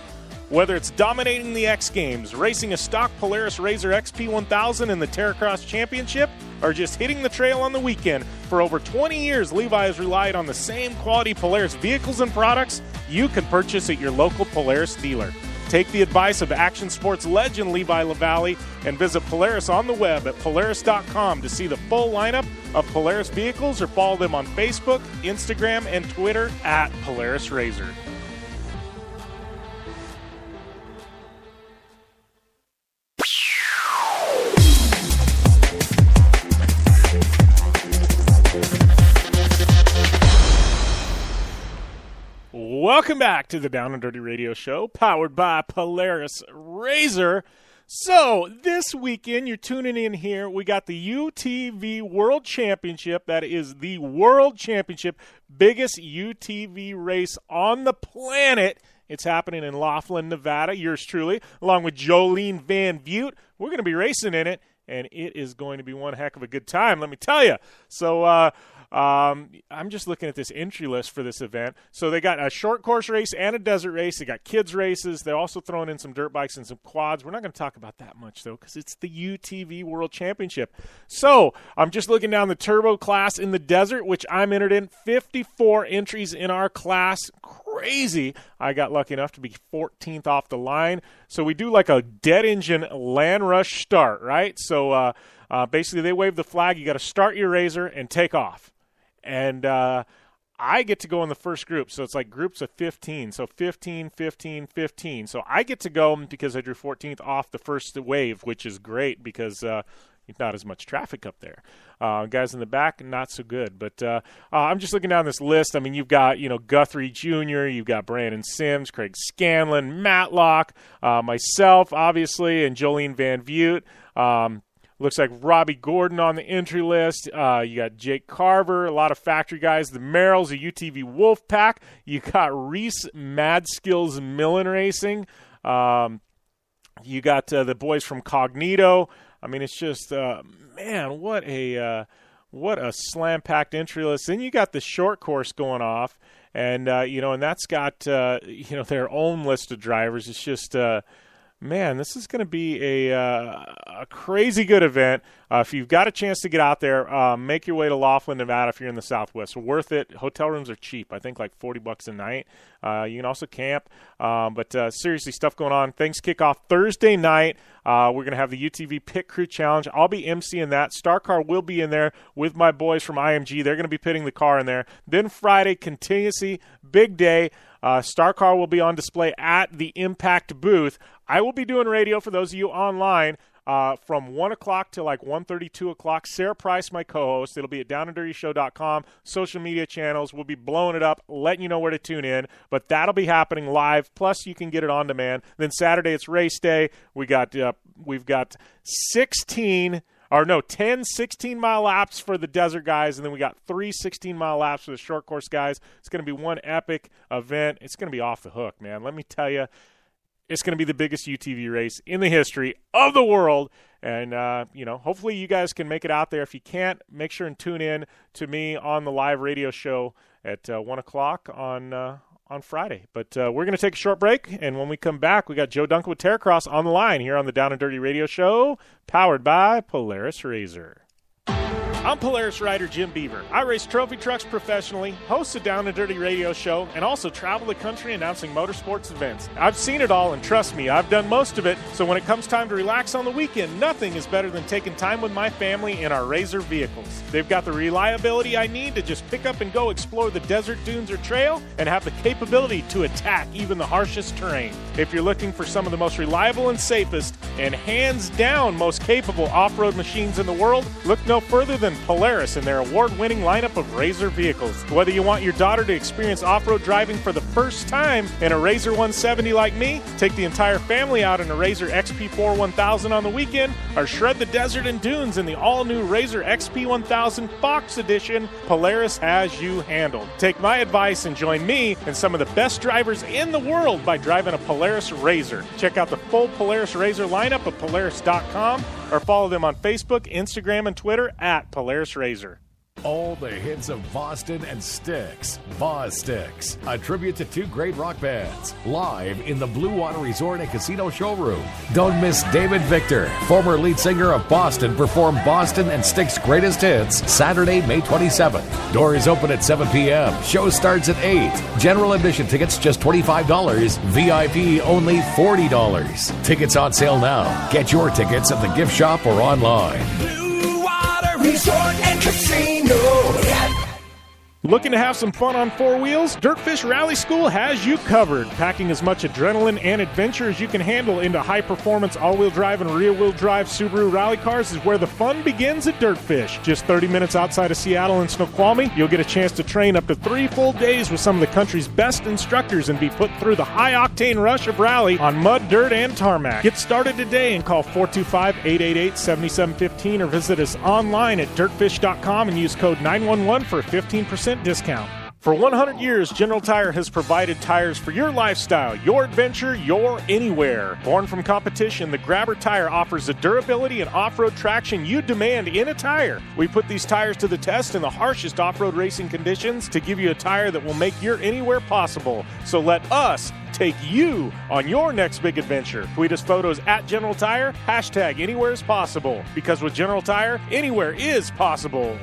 Whether it's dominating the X Games, racing a stock Polaris Razor X P one thousand in the Terracross Championship, or just hitting the trail on the weekend, for over twenty years, Levi has relied on the same quality Polaris vehicles and products you can purchase at your local Polaris dealer. Take the advice of action sports legend Levi LaVallee and visit Polaris on the web at Polaris dot com to see the full lineup of Polaris vehicles, or follow them on Facebook, Instagram, and Twitter at Polaris Razor. Welcome back to the Down and Dirty Radio Show, powered by Polaris Razor. So this weekend, you're tuning in here, we got the U T V World Championship. That is the World Championship, biggest U T V race on the planet. It's happening in Laughlin, Nevada. Yours truly, along with Jolene Van Vugt, we're going to be racing in it, and it is going to be one heck of a good time, let me tell you. So, uh... Um, I'm just looking at this entry list for this event. So they got a short course race and a desert race. They got kids races. They're also throwing in some dirt bikes and some quads. We're not going to talk about that much, though, because it's the U T V World Championship. So I'm just looking down the turbo class in the desert, which I'm entered in. fifty-four entries in our class. Crazy. I got lucky enough to be fourteenth off the line. So we do like a dead engine land rush start, right? So uh, uh, basically they wave the flag. You got to start your Razor and take off. And uh, I get to go in the first group. So it's like groups of fifteen. So fifteen, fifteen, fifteen. So I get to go because I drew fourteenth off the first wave, which is great because uh, not as much traffic up there. Uh, guys in the back, not so good. But uh, uh, I'm just looking down this list. I mean, you've got, you know, Guthrie Junior, you've got Brandon Sims, Craig Scanlon, Matlock, uh, myself, obviously, and Jolene Van Vugt. Um Looks like Robbie Gordon on the entry list. Uh, you got Jake Carver, a lot of factory guys. The Merrills, the U T V Wolf Pack. You got Reese Madskills Millen Racing. Um, you got uh, the boys from Cognito. I mean, it's just, uh, man, what a uh, what a slam-packed entry list. Then you got the short course going off, and uh, you know, and that's got uh, you know, their own list of drivers. It's just. Uh, Man, this is going to be a, uh, a crazy good event. Uh, if you've got a chance to get out there, uh, make your way to Laughlin, Nevada if you're in the Southwest. Worth it. Hotel rooms are cheap. I think like forty bucks a night. Uh, you can also camp. Uh, but uh, seriously, stuff going on. Things kick off Thursday night. Uh, we're going to have the U T V Pit Crew Challenge. I'll be emceeing that. Star Car will be in there with my boys from I M G. They're going to be pitting the car in there. Then Friday, contingency, big day. Uh, Star Car will be on display at the Impact booth. I will be doing radio for those of you online uh, from one o'clock to like one thirty, two o'clock. Sarah Price, my co-host. It'll be at down and dirty show dot com. Social media channels. We'll be blowing it up, letting you know where to tune in. But that'll be happening live. Plus, you can get it on demand. Then Saturday, it's race day. We got uh, we've got sixteen. Or no, ten sixteen-mile laps for the desert guys, and then we got three sixteen-mile laps for the short course guys. It's going to be one epic event. It's going to be off the hook, man. Let me tell you, it's going to be the biggest U T V race in the history of the world. And, uh, you know, hopefully you guys can make it out there. If you can't, make sure and tune in to me on the live radio show at uh, one o'clock on uh, on Friday. But uh, we're going to take a short break, and when we come back, we got Joe Duncan with Terracross on the line here on the Down and Dirty Radio Show, powered by Polaris Razor. I'm Polaris rider Jim Beaver. I race trophy trucks professionally, host the Down and Dirty Radio Show, and also travel the country announcing motorsports events. I've seen it all, and trust me, I've done most of it, so when it comes time to relax on the weekend, nothing is better than taking time with my family in our Razor vehicles. They've got the reliability I need to just pick up and go explore the desert dunes or trail, and have the capability to attack even the harshest terrain. If you're looking for some of the most reliable and safest, and hands down most capable off-road machines in the world, look no further than Polaris and their award-winning lineup of RZR vehicles. Whether you want your daughter to experience off-road driving for the first time in a RZR one seventy like me, take the entire family out in a RZR X P four one thousand on the weekend, or shred the desert and dunes in the all-new RZR X P one thousand Fox Edition, Polaris has you handled. Take my advice and join me and some of the best drivers in the world by driving a Polaris RZR. Check out the full Polaris RZR lineup at Polaris dot com or follow them on Facebook, Instagram, and Twitter at Polaris RZR. All the hits of Boston and Styx. Boz Styx, a tribute to two great rock bands, live in the Blue Water Resort and Casino Showroom. Don't miss David Victor, former lead singer of Boston, perform Boston and Styx greatest hits Saturday, May twenty-seventh. Doors open at seven p.m. Show starts at eight. General admission tickets just twenty-five dollars. V I P only forty dollars. Tickets on sale now. Get your tickets at the gift shop or online. Blue Water Resort and Casino. Looking to have some fun on four wheels? Dirtfish Rally School has you covered. Packing as much adrenaline and adventure as you can handle into high-performance all-wheel drive and rear-wheel drive Subaru rally cars is where the fun begins at Dirtfish. Just thirty minutes outside of Seattle and Snoqualmie, you'll get a chance to train up to three full days with some of the country's best instructors and be put through the high-octane rush of rally on mud, dirt, and tarmac. Get started today and call four two five, eight eight eight, seven seven one five or visit us online at dirtfish dot com and use code nine one one for fifteen percent discount. For one hundred years, General Tire has provided tires for your lifestyle, your adventure, your anywhere. Born from competition, the Grabber tire offers the durability and off-road traction you demand in a tire. We put these tires to the test in the harshest off-road racing conditions to give you a tire that will make your anywhere possible. So let us take you on your next big adventure. Tweet us photos at General Tire, hashtag anywhere is possible. Because with General Tire, anywhere is possible.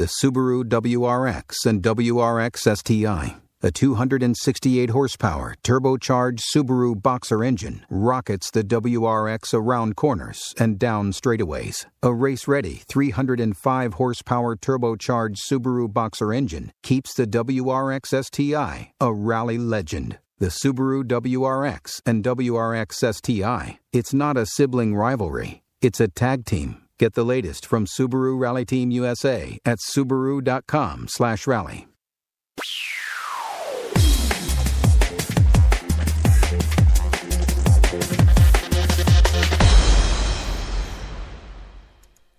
The Subaru W R X and W R X S T I, a two hundred sixty-eight horsepower turbocharged Subaru Boxer engine, rockets the W R X around corners and down straightaways. A race-ready three hundred five horsepower turbocharged Subaru Boxer engine keeps the W R X S T I a rally legend. The Subaru W R X and W R X S T I, it's not a sibling rivalry, it's a tag team. Get the latest from Subaru Rally Team U S A at Subaru.com slash rally.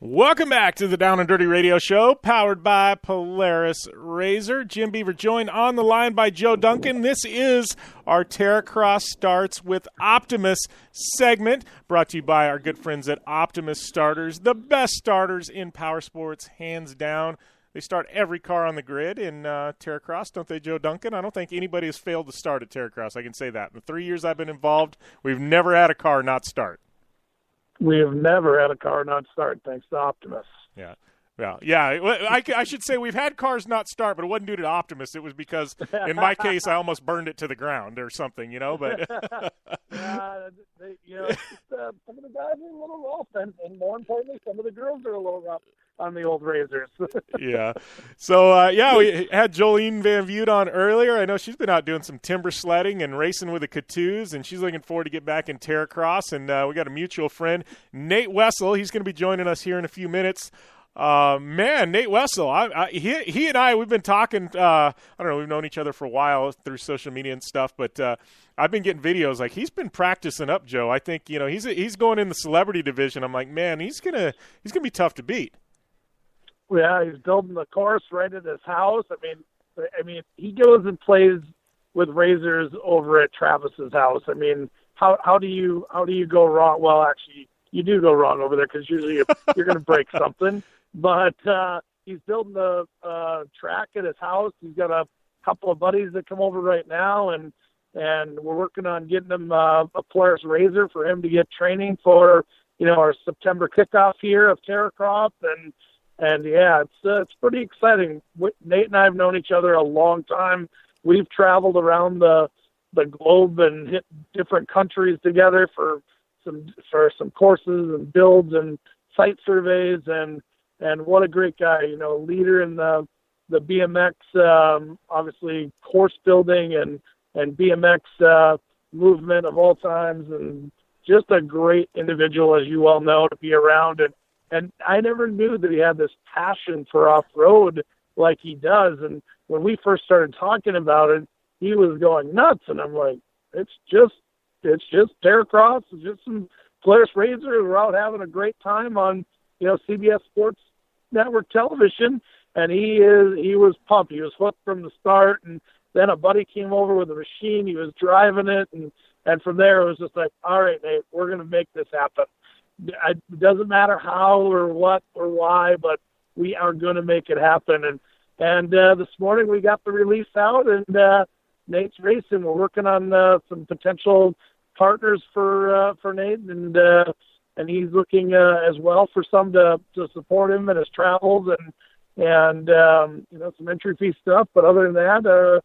Welcome back to the Down and Dirty Radio Show, powered by Polaris RZR. Jim Beaver joined on the line by Joe Duncan. This is our Terracross Starts with Optimus segment, brought to you by our good friends at Optimus Starters, the best starters in power sports, hands down. They start every car on the grid in uh, Terracross, don't they, Joe Duncan? I don't think anybody has failed to start at Terracross. I can say that. In the three years I've been involved, we've never had a car not start. We have never had a car not start, thanks to Optimus. Yeah, yeah, yeah. I, I should say we've had cars not start, but it wasn't due to Optimus. It was because, in my case, I almost burned it to the ground or something, you know. But uh, they, you know, just, uh, some of the guys are a little rough, and, and more importantly, some of the girls are a little rough on the old razors. Yeah. So, uh, yeah, we had Jolene Van Vugt on earlier. I know she's been out doing some timber sledding and racing with the Katoos, and she's looking forward to get back in Terracross. And uh, we got a mutual friend, Nate Wessel. He's going to be joining us here in a few minutes. Uh, man, Nate Wessel, I, I, he, he and I, we've been talking, uh, I don't know, we've known each other for a while through social media and stuff, but uh, I've been getting videos like he's been practicing up, Joe. I think, you know, he's he's going in the celebrity division. I'm like, man, he's going to he's gonna be tough to beat. Yeah, he's building the course right at his house. I mean, I mean, he goes and plays with razors over at Travis's house. I mean, how how do you how do you go wrong? Well, actually, you do go wrong over there because usually you're, you're going to break something. But uh, he's building the uh, track at his house. He's got a couple of buddies that come over right now, and and we're working on getting him uh, a Polaris RZR for him to get training for, you know, our September kickoff here of Terracross. and. And, yeah, it's uh, it's pretty exciting. We, Nate and I have known each other a long time. We've traveled around the the globe and hit different countries together for some for some courses and builds and site surveys. And, and what a great guy, you know, leader in the, the B M X, um, obviously, course building and, and B M X uh, movement of all times, and just a great individual, as you all know, to be around. And, and I never knew that he had this passion for off-road like he does. And when we first started talking about it, he was going nuts. And I'm like, it's just, it's just Terracross. It's just some Polaris Razor. We're out having a great time on, you know, C B S Sports Network television. And he is, he was pumped. He was hooked from the start. And then a buddy came over with a machine. He was driving it. And, and from there, it was just like, all right, Nate, we're going to make this happen. It doesn't matter how or what or why, but we are going to make it happen. And, and uh, this morning we got the release out, and uh, Nate's racing. We're working on uh, some potential partners for uh, for Nate, and uh, and he's looking uh, as well for some to, to support him in his travels and and um, you know, some entry fee stuff. But other than that, uh,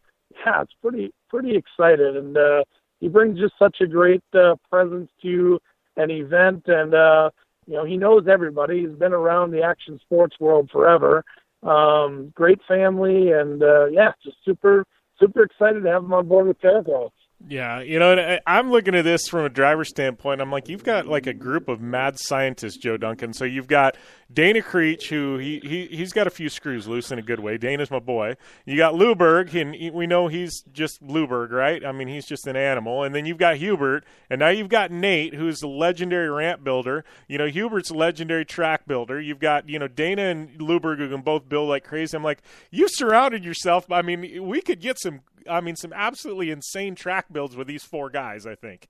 yeah, it's pretty pretty excited, and uh, he brings just such a great uh, presence to an event, and uh, you know, he knows everybody. He's been around the action sports world forever. Um, great family, and uh, yeah, just super, super excited to have him on board with Terracross. Yeah, you know, and I'm looking at this from a driver's standpoint. I'm like, you've got like a group of mad scientists, Joe Duncan. So you've got Dana Creech, who he, he, he's got a few screws loose in a good way. Dana's my boy. You got Luberg, and he, we know he's just Luberg, right? I mean, he's just an animal. And then you've got Hubert, and now you've got Nate, who's the legendary ramp builder. You know, Hubert's a legendary track builder. You've got, you know, Dana and Luberg, who can both build like crazy. I'm like, you surrounded yourself. I mean, we could get some – I mean, some absolutely insane track builds with these four guys, I think.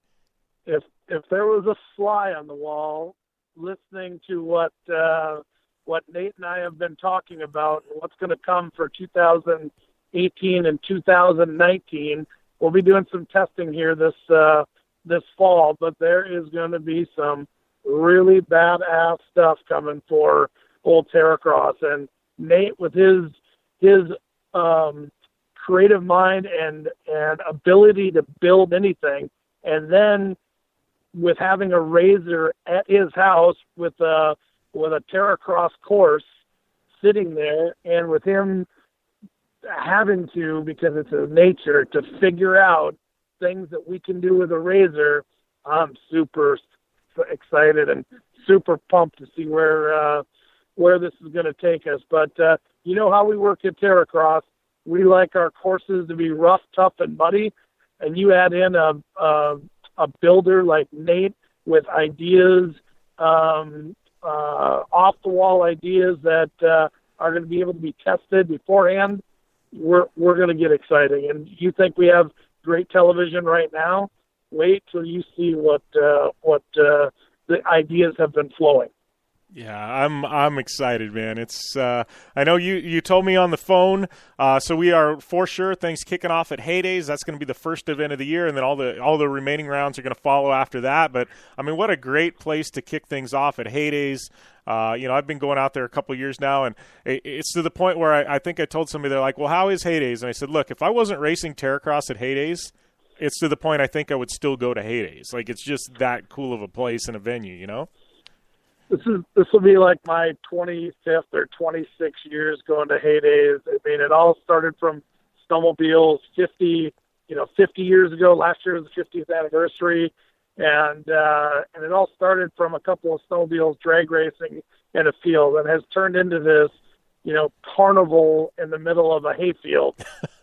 If if there was a fly on the wall listening to what uh, what Nate and I have been talking about and what's going to come for two thousand eighteen and two thousand nineteen, we'll be doing some testing here this uh, this fall, but there is going to be some really badass stuff coming for old Terracross. And Nate, with his his um, – creative mind and, and ability to build anything. And then with having a Razor at his house with a, with a Terracross course sitting there, and with him having to, because it's his nature, to figure out things that we can do with a Razor, I'm super excited and super pumped to see where, uh, where this is going to take us. But uh, you know how we work at Terracross. We like our courses to be rough, tough, and muddy. And you add in a a, a builder like Nate with ideas, um, uh, off-the-wall ideas that uh, are going to be able to be tested beforehand, we're we're going to get exciting. And you think we have great television right now? Wait till you see what uh, what uh, the ideas have been flowing. Yeah, I'm I'm excited, man. It's uh, I know you, you told me on the phone, uh, so we are for sure. Things kicking off at Heydays. That's going to be the first event of the year, and then all the all the remaining rounds are going to follow after that. But I mean, what a great place to kick things off at Heydays. Uh, you know, I've been going out there a couple of years now, and it, it's to the point where I, I think I told somebody, they're like, "Well, how is Heydays?" And I said, "Look, if I wasn't racing Terracross at Heydays, it's to the point I think I would still go to Heydays. Like, it's just that cool of a place and a venue, you know." This is this will be like my twenty-fifth or twenty-sixth years going to Heydays. I mean, it all started from snowmobiles fifty, you know, fifty years ago. Last year was the fiftieth anniversary, and uh, and it all started from a couple of snowmobiles drag racing in a field, and has turned into this, you know, carnival in the middle of a hayfield,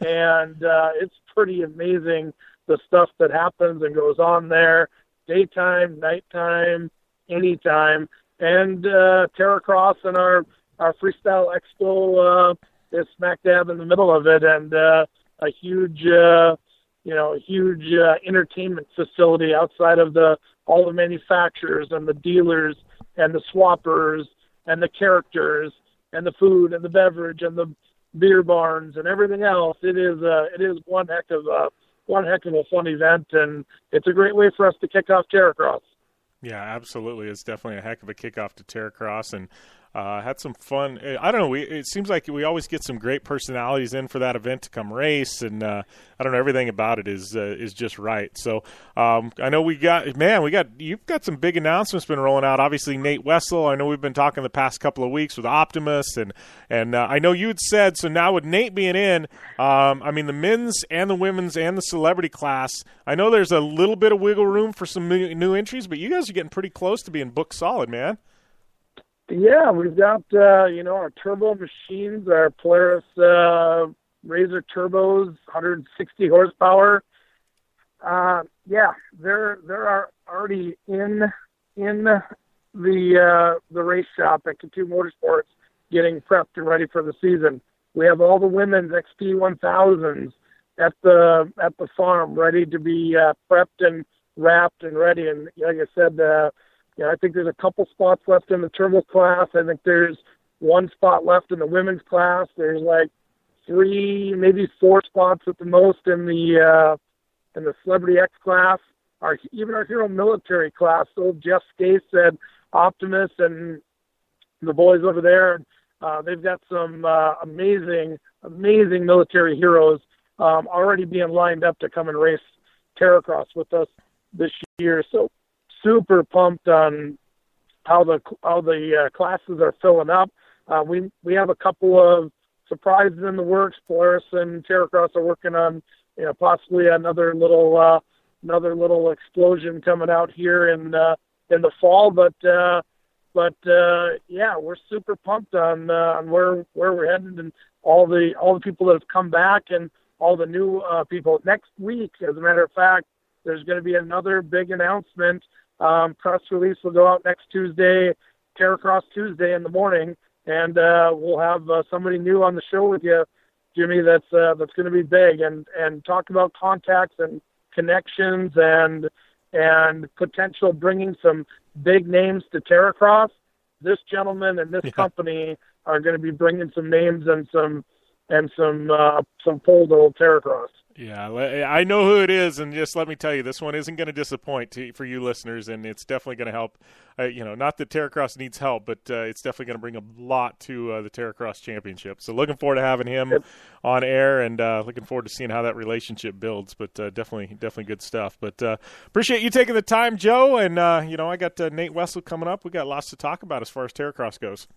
and uh, it's pretty amazing the stuff that happens and goes on there, daytime, nighttime, anytime. And uh, Terracross and our, our Freestyle Expo uh, is smack dab in the middle of it, and uh, a huge, uh, you know, huge uh, entertainment facility outside of the all the manufacturers and the dealers and the swappers and the characters and the food and the beverage and the beer barns and everything else. It is uh, it is one heck of a one heck of a fun event, and it's a great way for us to kick off Terracross. Yeah, absolutely. It's definitely a heck of a kickoff to Terracross, and Uh, had some fun. I don't know. We, it seems like we always get some great personalities in for that event to come race, and uh, I don't know. Everything about it is uh, is just right. So um, I know we got man, we got you've got some big announcements been rolling out. Obviously, Nate Wessel. I know we've been talking the past couple of weeks with Optimus, and and uh, I know you'd said so. Now with Nate being in, um, I mean the men's and the women's and the celebrity class. I know there's a little bit of wiggle room for some new, new entries, but you guys are getting pretty close to being booked solid, man. Yeah, we've got, uh, you know, our turbo machines, our Polaris uh, Razor turbos, one hundred sixty horsepower. Uh, yeah, they're they're already in in the uh, the race shop at K two Motorsports, getting prepped and ready for the season. We have all the women's X P one thousands at the at the farm, ready to be uh, prepped and wrapped and ready. And like I said, uh, you know, I think there's a couple spots left in the turbo class. I think there's one spot left in the women's class. There's like three, maybe four spots at the most in the uh, in the Celebrity X class. Our even our Hero Military class. So Jeff Stace said Optimus and the boys over there. Uh, they've got some uh, amazing, amazing military heroes um, already being lined up to come and race Terracross with us this year. So. Super pumped on how the how the uh, classes are filling up. Uh, we we have a couple of surprises in the works. Polaris and Terracross are working on, you know, possibly another little uh, another little explosion coming out here in uh, in the fall. But uh, but uh, yeah, we're super pumped on uh, on where where we're headed and all the all the people that have come back and all the new uh, people. Next week, as a matter of fact, there's going to be another big announcement. Um, press release will go out next Tuesday, Terracross Tuesday in the morning, and uh, we'll have uh, somebody new on the show with you, Jimmy. That's uh, that's going to be big, and and talk about contacts and connections and and potential bringing some big names to Terracross. This gentleman and this yeah. company are going to be bringing some names and some and some uh, some pull to old Terracross. Yeah, I know who it is, and just let me tell you, this one isn't going to disappoint to, for you listeners, and it's definitely going to help. Uh, you know, not that Terracross needs help, but uh, it's definitely going to bring a lot to uh, the Terracross Championship. So looking forward to having him on air, and uh, looking forward to seeing how that relationship builds. But uh, definitely, definitely good stuff. But uh, appreciate you taking the time, Joe. And uh, you know, I got uh, Nate Wessel coming up. We got lots to talk about as far as Terracross goes.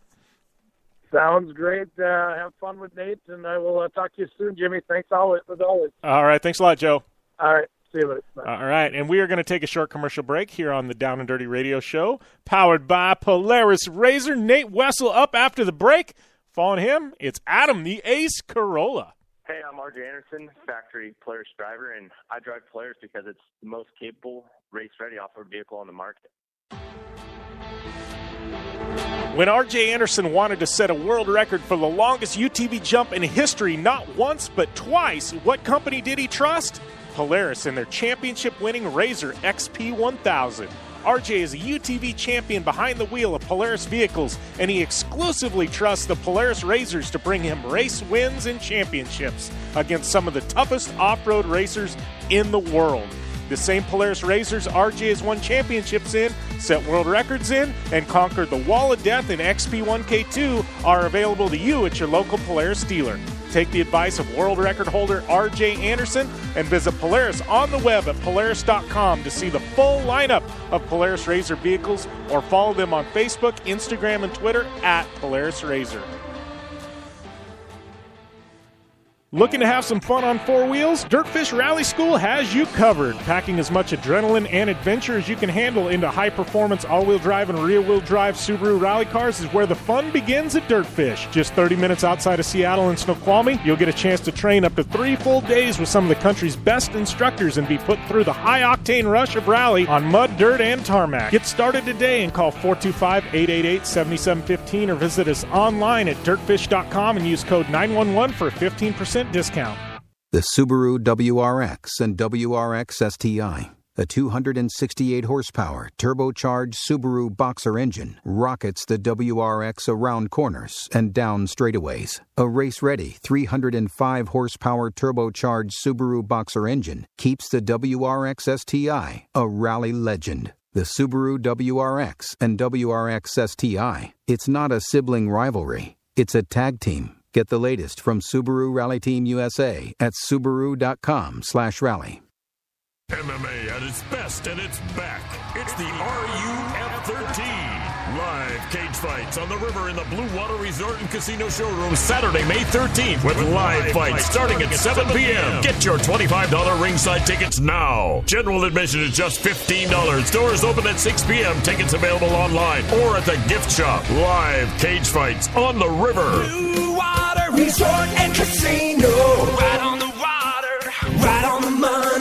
Sounds great. Uh, have fun with Nate, and I will uh, talk to you soon, Jimmy. Thanks always, as always. All right. Thanks a lot, Joe. All right. See you later. Bye. All right. And we are going to take a short commercial break here on the Down and Dirty Radio Show, powered by Polaris Razor. Nate Wessel up after the break. Following him, it's Adam the Ace Carolla. Hey, I'm R J Anderson, factory Polaris driver, and I drive Polaris because it's the most capable, race-ready off-road vehicle on the market. When R J Anderson wanted to set a world record for the longest U T V jump in history, not once but twice, what company did he trust? Polaris and their championship-winning Razor X P one thousand. R J is a U T V champion behind the wheel of Polaris vehicles, and he exclusively trusts the Polaris Razors to bring him race wins and championships against some of the toughest off-road racers in the world. The same Polaris Razors R J has won championships in, set world records in, and conquered the Wall of Death in X P one K two are available to you at your local Polaris dealer. Take the advice of world record holder R J Anderson and visit Polaris on the web at Polaris dot com to see the full lineup of Polaris Razor vehicles, or follow them on Facebook, Instagram, and Twitter at Polaris Razor. Looking to have some fun on four wheels? Dirtfish Rally School has you covered. Packing as much adrenaline and adventure as you can handle into high-performance all-wheel drive and rear-wheel drive Subaru rally cars is where the fun begins at Dirtfish. Just thirty minutes outside of Seattle in Snoqualmie, you'll get a chance to train up to three full days with some of the country's best instructors and be put through the high-octane rush of rally on mud, dirt, and tarmac. Get started today and call four two five, eight eight eight, seven seven one five or visit us online at dirtfish dot com and use code nine one one for a fifteen percent discount. The Subaru W R X and W R X S T I, a two hundred sixty-eight horsepower turbocharged Subaru Boxer engine, rockets the W R X around corners and down straightaways. A race-ready three hundred five horsepower turbocharged Subaru Boxer engine keeps the W R X S T I a rally legend. the Subaru W R X and W R X S T I. It's not a sibling rivalry. It's a tag team. Get the latest from Subaru Rally Team U S A at subaru dot com slash rally. M M A at its best, and it's back. It's the R U F thirteen. Live cage fights on the river in the Blue Water Resort and Casino Showroom Saturday, May thirteenth with live fights starting at seven p.m. Get your twenty-five dollars ringside tickets now. General admission is just fifteen dollars. Doors open at six p.m. Tickets available online or at the gift shop. Live cage fights on the river. Blue Water Resort and Casino. Right on the water. Right on the money.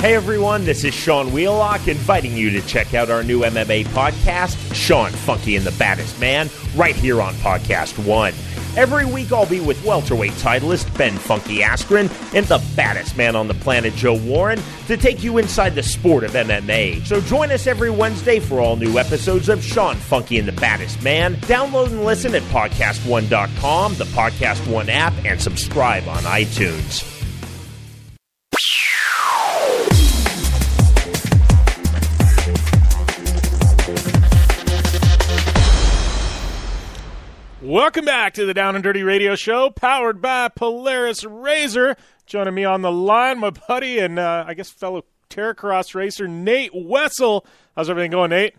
Hey everyone, this is Sean Wheelock inviting you to check out our new M M A podcast, Sean Funky and the Baddest Man, right here on Podcast One. Every week I'll be with welterweight titleist Ben Funky Askren and the baddest man on the planet, Joe Warren, to take you inside the sport of M M A. So join us every Wednesday for all new episodes of Sean Funky and the Baddest Man. Download and listen at podcast one dot com, the Podcast One app, and subscribe on iTunes. Welcome back to the Down and Dirty Radio Show, powered by Polaris Razor. Joining me on the line, my buddy and uh, I guess fellow Terracross racer, Nate Wessel. How's everything going, Nate?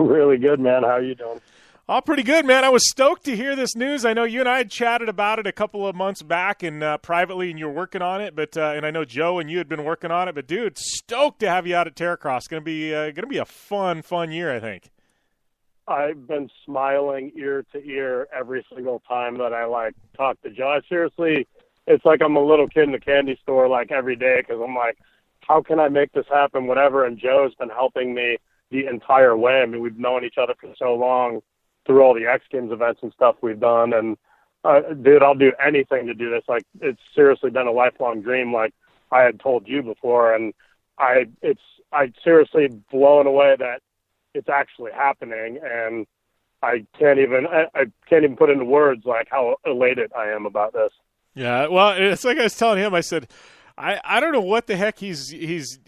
Really good, man. How are you doing? All pretty good, man. I was stoked to hear this news. I know you and I had chatted about it a couple of months back and uh, privately, and you were working on it. But uh, and I know Joe and you had been working on it. But dude, stoked to have you out at Terracross. Going to be uh, going to be a fun, fun year, I think. I've been smiling ear to ear every single time that I, like, talk to Joe. Seriously, it's like I'm a little kid in the candy store, like, every day, because I'm like, how can I make this happen, whatever? And Joe's been helping me the entire way. I mean, we've known each other for so long through all the X Games events and stuff we've done. And, uh, dude, I'll do anything to do this. Like, it's seriously been a lifelong dream, like I had told you before. And I, it's, I seriously blown away that it's actually happening, and I can't even I, I can't even put into words like how elated I am about this. Yeah, well, it's like I was telling him. I said, I, I don't know what the heck he's he's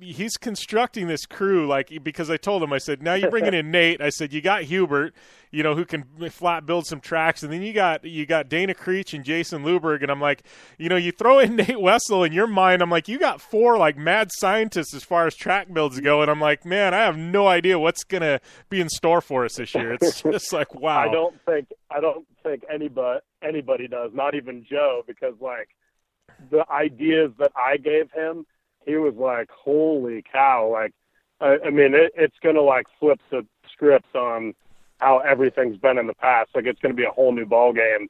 he's constructing this crew like, because I told him, I said, now you're bringing in Nate. I said, you got Hubert, you know, who can flat build some tracks, and then you got you got Dana Creech and Jason Luberg, and I'm like, you know, you throw in Nate Wessel in your mind, I'm like, you got four like mad scientists as far as track builds go, and I'm like, man, I have no idea what's gonna be in store for us this year. It's just like, wow. I don't think I don't think anybody anybody does, not even Joe, because like the ideas that I gave him, he was like, holy cow. Like, I, I mean, it, it's going to like flip the script on how everything's been in the past. Like, it's going to be a whole new ball game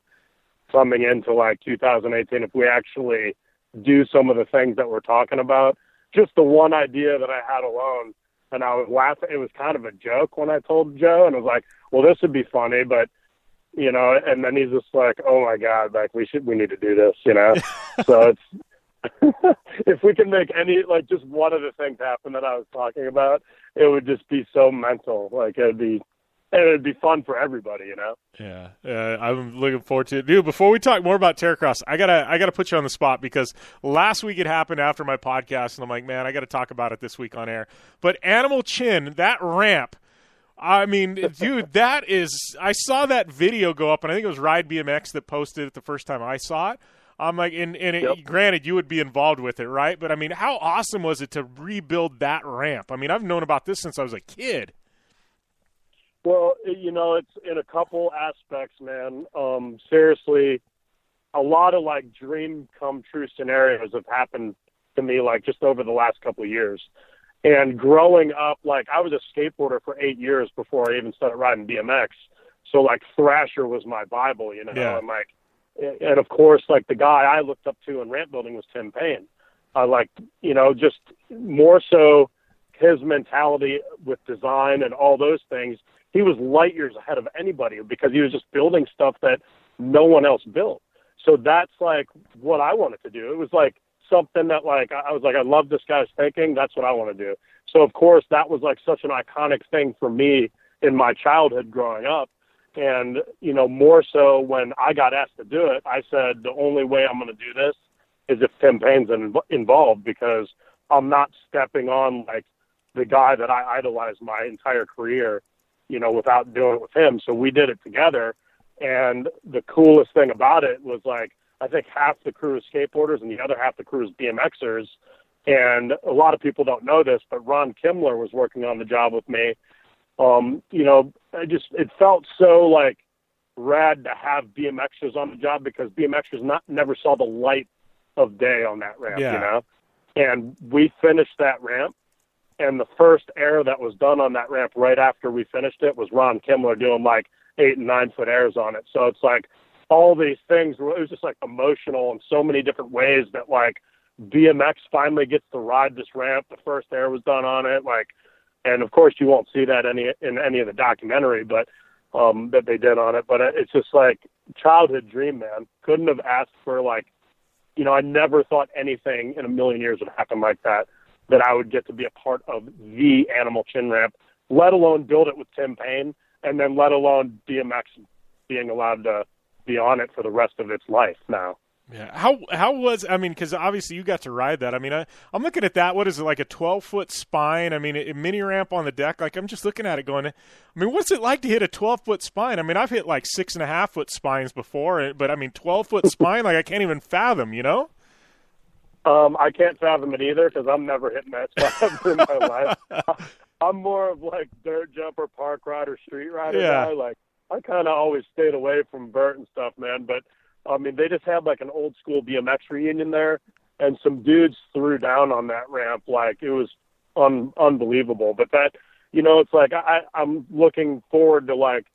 coming into like two thousand eighteen. If we actually do some of the things that we're talking about, just the one idea that I had alone. And I was laughing. It was kind of a joke when I told Joe, and I was like, well, this would be funny, but you know, and then he's just like, oh my God, like we should, we need to do this, you know? So it's, if we can make any, like just one of the things happen that I was talking about, it would just be so mental. Like it'd be, it'd be fun for everybody, you know? Yeah. Uh, I'm looking forward to it. Dude, before we talk more about Terracross, I gotta, I gotta put you on the spot, because last week it happened after my podcast and I'm like, man, I got to talk about it this week on air, but Animal Chin, that ramp, I mean, dude, that is – I saw that video go up, and I think it was Ride B M X that posted it the first time I saw it. I'm like – and, and it, yep. Granted, you would be involved with it, right? But, I mean, how awesome was it to rebuild that ramp? I mean, I've known about this since I was a kid. Well, you know, it's in a couple aspects, man. Um, seriously, a lot of, like, dream-come-true scenarios have happened to me, like, just over the last couple of years. And growing up, like, I was a skateboarder for eight years before I even started riding B M X. So, like, Thrasher was my Bible, you know? Yeah. And, like, and, of course, like, the guy I looked up to in ramp building was Tim Payne. I, uh, like, you know, just more so his mentality with design and all those things. He was light years ahead of anybody because he was just building stuff that no one else built. So that's, like, what I wanted to do. It was, like, something that, like, I was like, I love this guy's thinking. That's what I want to do. So, of course, that was, like, such an iconic thing for me in my childhood growing up. And, you know, more so when I got asked to do it, I said the only way I'm going to do this is if Tim Payne's in- involved because I'm not stepping on like the guy that I idolized my entire career, you know, without doing it with him. So we did it together. And the coolest thing about it was, like, I think half the crew is skateboarders and the other half the crew is B M Xers. And a lot of people don't know this, but Ron Kimler was working on the job with me. Um, you know, I just, it felt so like rad to have B M Xers on the job, because B M Xers not, never saw the light of day on that ramp, yeah. you know? And we finished that ramp, and the first air that was done on that ramp right after we finished it was Ron Kimler doing like eight and nine foot airs on it. So it's like all these things were, it was just like emotional in so many different ways that like B M X finally gets to ride this ramp. The first air was done on it. Like, and of course you won't see that any in any of the documentary, but um, that they did on it. But it's just like childhood dream, man. Couldn't have asked for like, you know, I never thought anything in a million years would happen like that, that I would get to be a part of the Animal Chin Ramp, let alone build it with Tim Payne, and then let alone B M X being allowed to be on it for the rest of its life now. Yeah. How how was, I mean, because obviously you got to ride that. I mean, I, I'm looking at that. What is it, like a twelve-foot spine? I mean, a, a mini ramp on the deck. Like, I'm just looking at it going, I mean, what's it like to hit a twelve-foot spine? I mean, I've hit like six and a half foot spines before, but I mean, twelve-foot spine, like I can't even fathom, you know? Um, I can't fathom it either, because I'm never hitting that spot ever in my life. I'm more of like dirt jumper, park rider, street rider yeah. guy. Like, I kind of always stayed away from vert and stuff, man, but I mean, they just had like an old school B M X reunion there, and some dudes threw down on that ramp. Like, it was un- unbelievable. But that, you know, it's like, I, I'm looking forward to like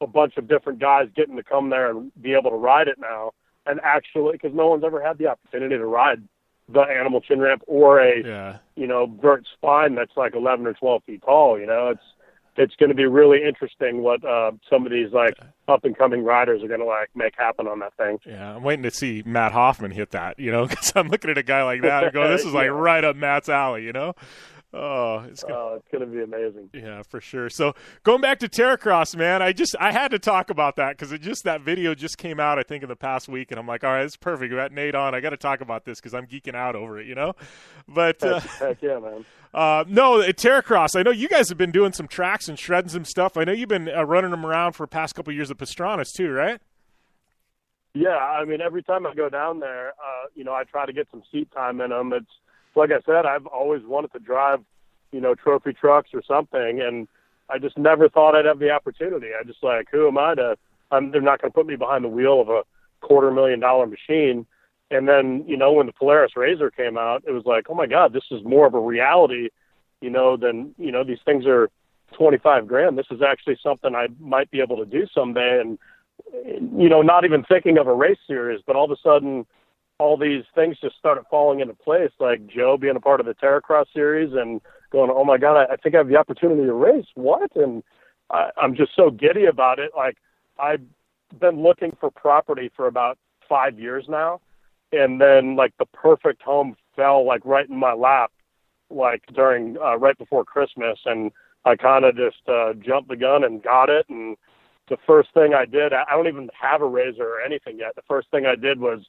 a bunch of different guys getting to come there and be able to ride it now. And actually, cause no one's ever had the opportunity to ride the Animal Chin Ramp or a, yeah. you know, vert spine that's like eleven or twelve feet tall. You know, it's, it's going to be really interesting what uh, some of these like up and coming riders are going to like make happen on that thing. Yeah, I'm waiting to see Matt Hoffman hit that, you know, because I'm looking at a guy like that and going, this is like yeah. right up Matt's alley, you know? Oh, it's gonna, oh, it's gonna be amazing. Yeah, for sure. So going back to Terracross, man, I just I had to talk about that because it just that video just came out, I think, in the past week, and I'm like, all right, it's perfect. We got Nate on. I got to talk about this because I'm geeking out over it, you know. But heck, uh, heck yeah, man. Uh, no, at Terracross, I know you guys have been doing some tracks and shredding some stuff. I know you've been uh, running them around for the past couple of years at Pastrana's too, right? Yeah, I mean, every time I go down there, uh, you know, I try to get some seat time in them. It's like I said, I've always wanted to drive, you know, trophy trucks or something, and I just never thought I'd have the opportunity. I just like, who am I to? I'm, they're not going to put me behind the wheel of a quarter million dollar machine. And then, you know, when the Polaris Razor came out, it was like, oh my God, this is more of a reality, you know, than you know these things are twenty-five grand. This is actually something I might be able to do someday. And you know, not even thinking of a race series, but all of a sudden, all these things just started falling into place, like Joe being a part of the Terracross series and going, oh my God, I, I think I have the opportunity to race. What? And I, I'm just so giddy about it. Like, I've been looking for property for about five years now. And then like the perfect home fell like right in my lap, like during, uh, right before Christmas. And I kind of just uh, jumped the gun and got it. And the first thing I did, I don't even have a Razor or anything yet. The first thing I did was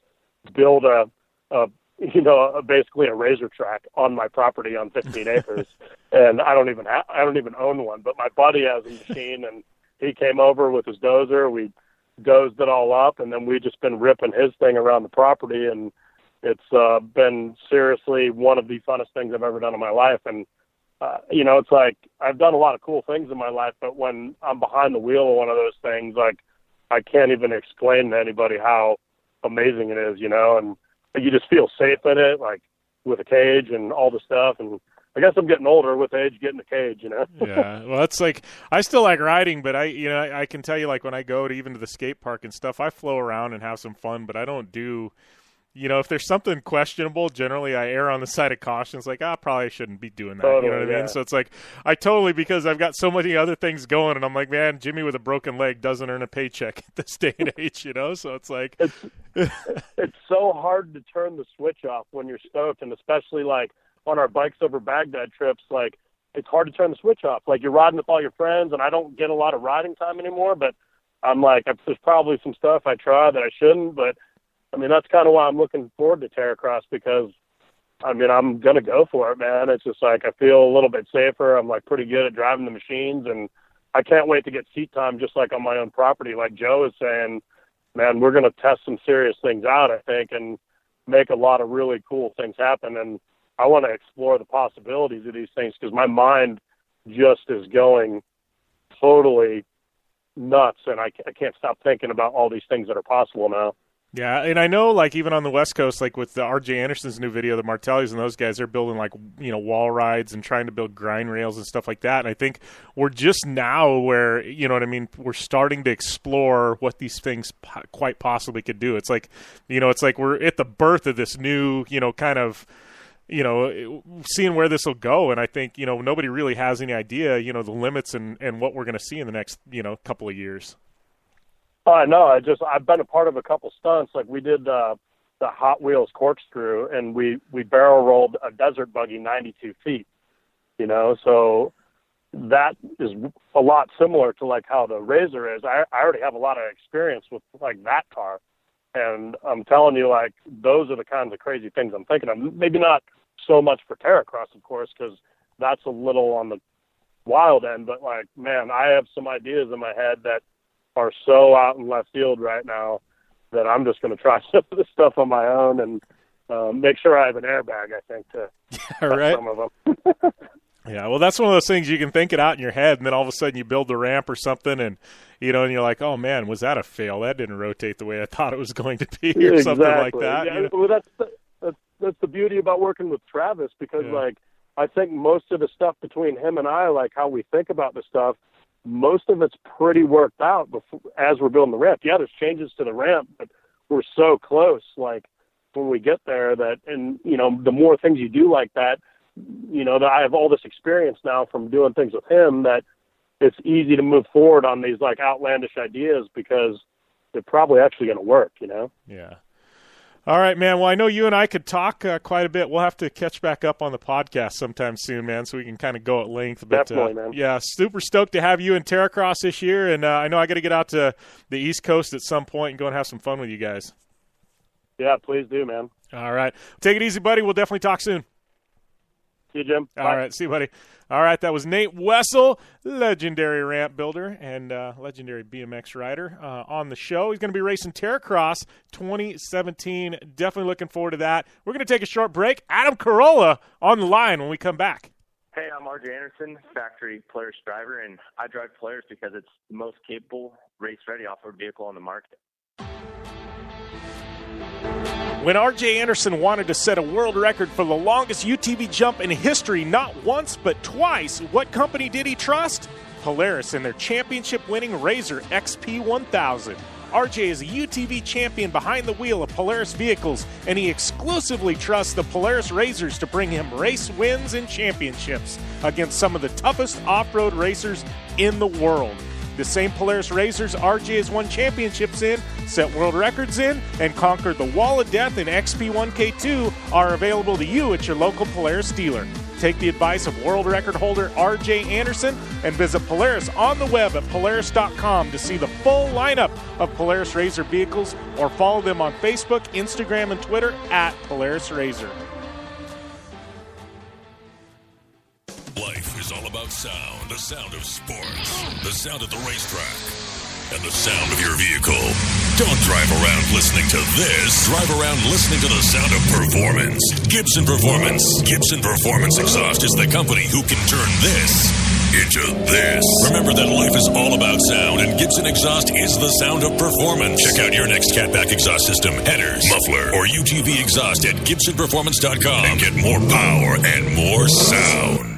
build a, a you know a, basically a Razor track on my property on fifteen acres, and I don't even ha- I don't even own one, but my buddy has a machine, and he came over with his dozer. We dozed it all up, and then we've just been ripping his thing around the property, and it's uh, been seriously one of the funnest things I've ever done in my life. And uh, you know, it's like I've done a lot of cool things in my life, but when I'm behind the wheel of one of those things, like I can't even explain to anybody how amazing it is, you know, and you just feel safe in it, like with a cage and all the stuff. And I guess I'm getting older with age, getting a cage, you know? Yeah. Well, it's like, I still like riding, but I, you know, I can tell you, like when I go to even to the skate park and stuff, I flow around and have some fun, but I don't do, you know, if there's something questionable, generally I err on the side of caution. It's like, I probably shouldn't be doing that. Totally, you know what yeah. I mean? So it's like, I totally, because I've got so many other things going, and I'm like, man, Jimmy with a broken leg doesn't earn a paycheck at this day and age, you know? So it's like, it's, it's so hard to turn the switch off when you're stoked. And especially like on our Bikes Over Baghdad trips, like it's hard to turn the switch off. Like you're riding with all your friends, and I don't get a lot of riding time anymore, but I'm like, there's probably some stuff I try that I shouldn't, but I mean, that's kind of why I'm looking forward to Terracross, because I mean, I'm going to go for it, man. It's just like I feel a little bit safer. I'm, like, pretty good at driving the machines, and I can't wait to get seat time just, like, on my own property. Like Joe is saying, man, we're going to test some serious things out, I think, and make a lot of really cool things happen. And I want to explore the possibilities of these things because my mind just is going totally nuts, and I, I can't stop thinking about all these things that are possible now. Yeah, and I know, like, even on the West Coast, like, with the R J Anderson's new video, the Martellis and those guys, they're building, like, you know, wall rides and trying to build grind rails and stuff like that. And I think we're just now where, you know what I mean, we're starting to explore what these things po- quite possibly could do. It's like, you know, it's like we're at the birth of this new, you know, kind of, you know, seeing where this will go. And I think, you know, nobody really has any idea, you know, the limits and, and what we're going to see in the next, you know, couple of years. I uh, know. I just, I've been a part of a couple stunts. Like we did uh, the Hot Wheels corkscrew and we, we barrel rolled a desert buggy ninety-two feet, you know? So that is a lot similar to like how the Razor is. I, I already have a lot of experience with like that car. And I'm telling you, like, those are the kinds of crazy things I'm thinking of. Maybe not so much for Terracross, of course, because that's a little on the wild end, but like, man, I have some ideas in my head that are so out in left field right now that I'm just going to try some of this stuff on my own and uh, make sure I have an airbag, I think, to yeah, right. some of them. Yeah, well, that's one of those things you can think it out in your head, and then all of a sudden you build the ramp or something, and you know, and you're like, oh man, was that a fail? That didn't rotate the way I thought it was going to be, or exactly. something like that. Yeah, you know? Well, that's the, that's that's the beauty about working with Travis, because yeah. like I think most of the stuff between him and I, like how we think about the stuff, most of it's pretty worked out before, as we're building the ramp. Yeah, there's changes to the ramp, but we're so close. Like when we get there, that and you know, the more things you do like that. You know, that I have all this experience now from doing things with him that it's easy to move forward on these like outlandish ideas because they're probably actually going to work, you know? Yeah. All right, man. Well, I know you and I could talk uh, quite a bit. We'll have to catch back up on the podcast sometime soon, man, so we can kind of go at length. But, definitely, uh, man. Yeah, super stoked to have you in Terracross this year. And uh, I know I got to get out to the East Coast at some point and go and have some fun with you guys. Yeah, please do, man. All right. Take it easy, buddy. We'll definitely talk soon. See you, Jim. All Bye. Right. See you, buddy. All right. That was Nate Wessel, legendary ramp builder and uh, legendary B M X rider uh, on the show. He's going to be racing Terracross twenty seventeen. Definitely looking forward to that. We're going to take a short break. Adam Carolla on the line when we come back. Hey, I'm R J Anderson, factory Polaris driver, and I drive Polaris because it's the most capable, race-ready off-road vehicle on the market. When R J Anderson wanted to set a world record for the longest U T V jump in history, not once but twice, what company did he trust? Polaris and their championship-winning Razor X P one thousand. R J is a U T V champion behind the wheel of Polaris vehicles, and he exclusively trusts the Polaris Razors to bring him race wins and championships against some of the toughest off-road racers in the world. The same Polaris Razors R J has won championships in, set world records in, and conquered the Wall of Death in X P one K two are available to you at your local Polaris dealer. Take the advice of world record holder R J Anderson and visit Polaris on the web at Polaris dot com to see the full lineup of Polaris Razor vehicles or follow them on Facebook, Instagram, and Twitter at Polaris Razor. Life is all about sound. The sound of sports, the sound of the racetrack, and the sound of your vehicle. Don't drive around listening to this. Drive around listening to the sound of performance. Gibson Performance. Gibson Performance Exhaust is the company who can turn this into this. Remember that life is all about sound, and Gibson Exhaust is the sound of performance. Check out your next catback exhaust system, headers, muffler, or U T V exhaust at gibson performance dot com and get more power and more sound.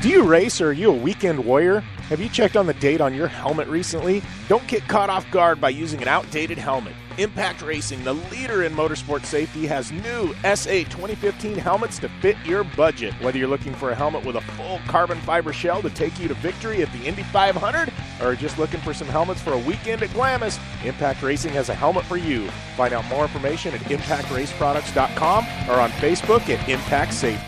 Do you race or are you a weekend warrior? Have you checked on the date on your helmet recently? Don't get caught off guard by using an outdated helmet. Impact Racing, the leader in motorsport safety, has new S A twenty fifteen helmets to fit your budget. Whether you're looking for a helmet with a full carbon fiber shell to take you to victory at the Indy five hundred, or just looking for some helmets for a weekend at Glamis, Impact Racing has a helmet for you. Find out more information at impact race products dot com or on Facebook at Impact Safety.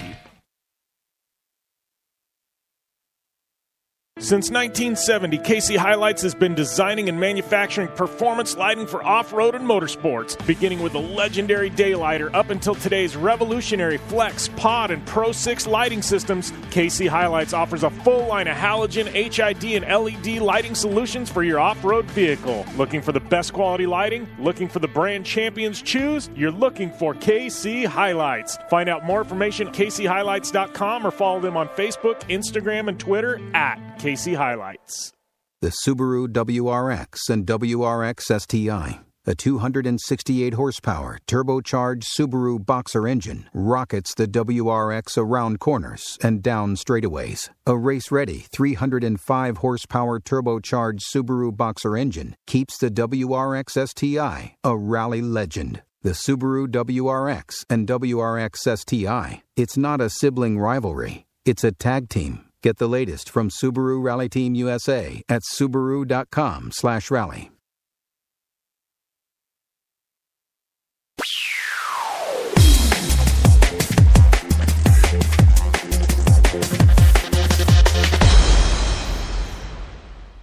Since nineteen seventy, K C Highlights has been designing and manufacturing performance lighting for off-road and motorsports, beginning with the legendary Daylighter up until today's revolutionary Flex, Pod, and Pro six lighting systems. K C Highlights offers a full line of halogen, H I D, and L E D lighting solutions for your off-road vehicle. Looking for the best quality lighting? Looking for the brand champions choose? You're looking for K C Highlights. Find out more information at K C Highlights dot com or follow them on Facebook, Instagram, and Twitter at K C Highlights. Highlights. The Subaru W R X and W R X S T I, a two hundred sixty-eight horsepower turbocharged Subaru Boxer engine, rockets the W R X around corners and down straightaways. A race-ready three hundred five horsepower turbocharged Subaru Boxer engine keeps the W R X S T I a rally legend. The Subaru W R X and W R X S T I, it's not a sibling rivalry, it's a tag team. Get the latest from Subaru Rally Team U S A at Subaru.com slash rally.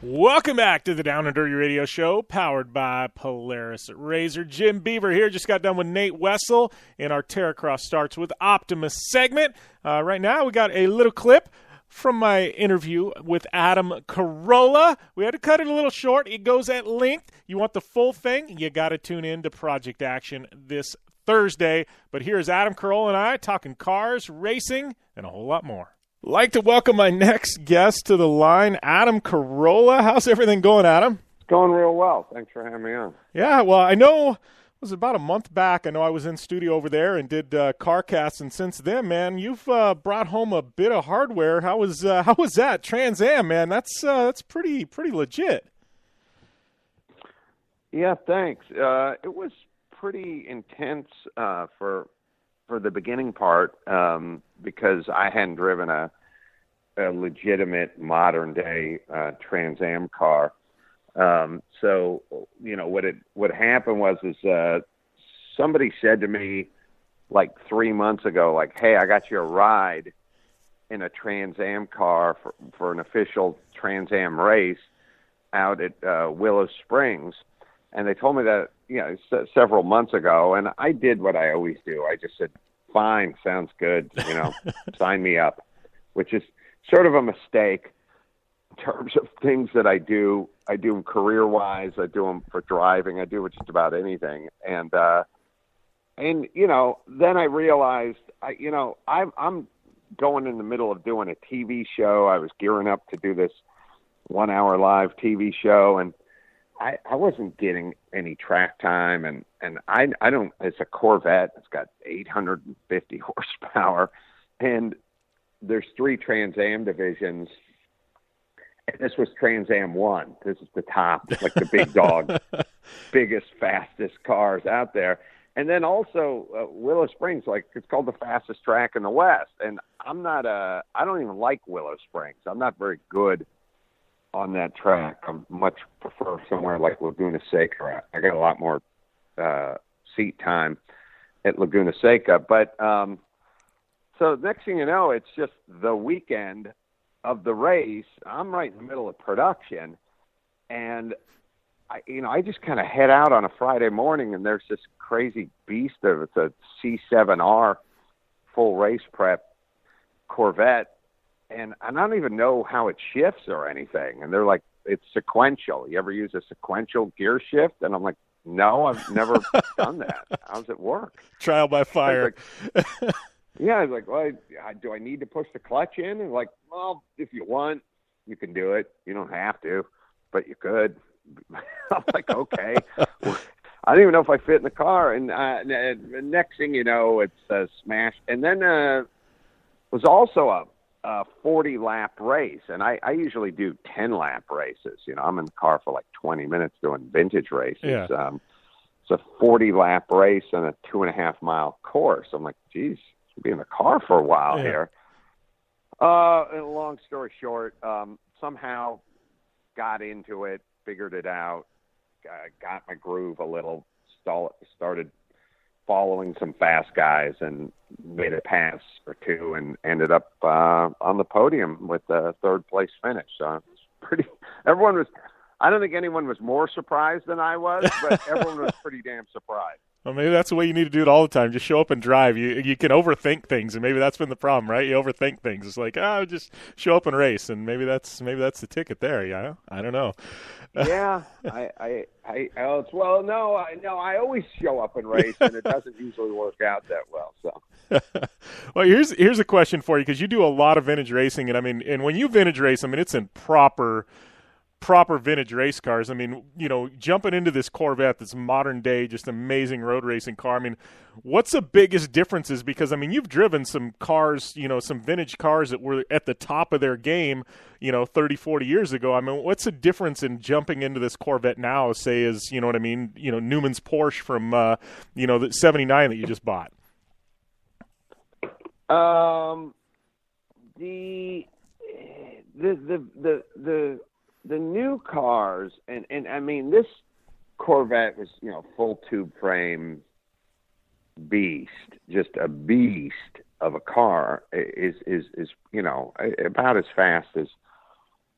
Welcome back to the Down and Dirty Radio Show, powered by Polaris Razor. Jim Beaver here. Just got done with Nate Wessel, and our Terracross starts with Optimus segment. Uh, right now, we got a little clip from my interview with Adam Carolla. We had to cut it a little short. It goes at length. You want the full thing? You got to tune in to Project Action this Thursday. But here's Adam Carolla and I talking cars, racing, and a whole lot more. Like to welcome my next guest to the line, Adam Carolla. How's everything going, Adam? It's going real well. Thanks for having me on. Yeah, well, I know... It was about a month back. I know I was in studio over there and did uh, car casts, and since then, man, you've uh, brought home a bit of hardware. How was uh, how was that Trans Am, man? That's uh, that's pretty pretty legit. Yeah, thanks. Uh, it was pretty intense uh, for for the beginning part um, because I hadn't driven a, a legitimate modern day uh, Trans Am car. Um, so, you know, what it, what happened was, is, uh, somebody said to me like three months ago, like, hey, I got you a ride in a Trans Am car for, for an official Trans Am race out at, uh, Willow Springs. And they told me that, you know, s- several months ago, and I did what I always do. I just said, fine, sounds good. You know, sign me up, which is sort of a mistake. In terms of things that I do, I do them career-wise. I do them for driving. I do just about anything. And uh, and you know, then I realized, I you know, I'm I'm going in the middle of doing a T V show. I was gearing up to do this one-hour live T V show, and I I wasn't getting any track time. And and I I don't. It's a Corvette. It's got eight hundred fifty horsepower, and there's three Trans Am divisions. This was Trans Am one. This is the top, like the big dog, biggest, fastest cars out there. And then also uh, Willow Springs, like it's called the fastest track in the West. And I'm not a, I don't even like Willow Springs. I'm not very good on that track. I much prefer somewhere like Laguna Seca. I got a lot more uh, seat time at Laguna Seca. But um, so next thing you know, it's just the weekend of the race. I'm right in the middle of production, and I, you know, I just kind of head out on a Friday morning, and there's this crazy beast of it's a C seven R full race prep Corvette, and I don't even know how it shifts or anything. And they're like, it's sequential. You ever use a sequential gear shift? And I'm like, no, I've never done that. How's it work? Trial by fire. Yeah, I was like, well, I, do I need to push the clutch in? And like, well, if you want, you can do it. You don't have to, but you could. I'm like, okay. I don't even know if I fit in the car. And uh, and next thing you know, it's a smash. And then uh, it was also a forty-lap race. And I, I usually do ten-lap races. You know, I'm in the car for like twenty minutes doing vintage races. Yeah. Um, it's a forty-lap race on a two and a half mile course. I'm like, geez. Be in the car for a while yeah. here. Uh, and long story short, um, somehow got into it, figured it out, uh, got my groove a little, stall, started following some fast guys and made a pass or two and ended up uh, on the podium with a third place finish. So it was pretty, everyone was, I don't think anyone was more surprised than I was, but everyone was pretty damn surprised. Well, maybe that's the way you need to do it all the time. Just show up and drive. You you can overthink things, and maybe that's been the problem, right? You overthink things. It's like, oh, just show up and race, and maybe that's maybe that's the ticket there. Yeah, I don't know. Yeah, I I I it's, well, no, I no, I always show up and race, and it doesn't usually work out that well. So, well, here's here's a question for you, because you do a lot of vintage racing, and I mean, and when you vintage race, I mean, it's in proper. proper vintage race cars. I mean, you know, jumping into this Corvette, this modern day, just amazing road racing car. I mean, what's the biggest differences? Because I mean, you've driven some cars, you know, some vintage cars that were at the top of their game, you know, thirty, forty years ago. I mean, what's the difference in jumping into this Corvette now, say, is, you know what I mean? You know, Newman's Porsche from, uh, you know, the seventy-nine that you just bought. Um, the, the, the, the, the, The new cars, and, and I mean, this Corvette was, you know, full tube frame beast, just a beast of a car, is, is, is you know, about as fast as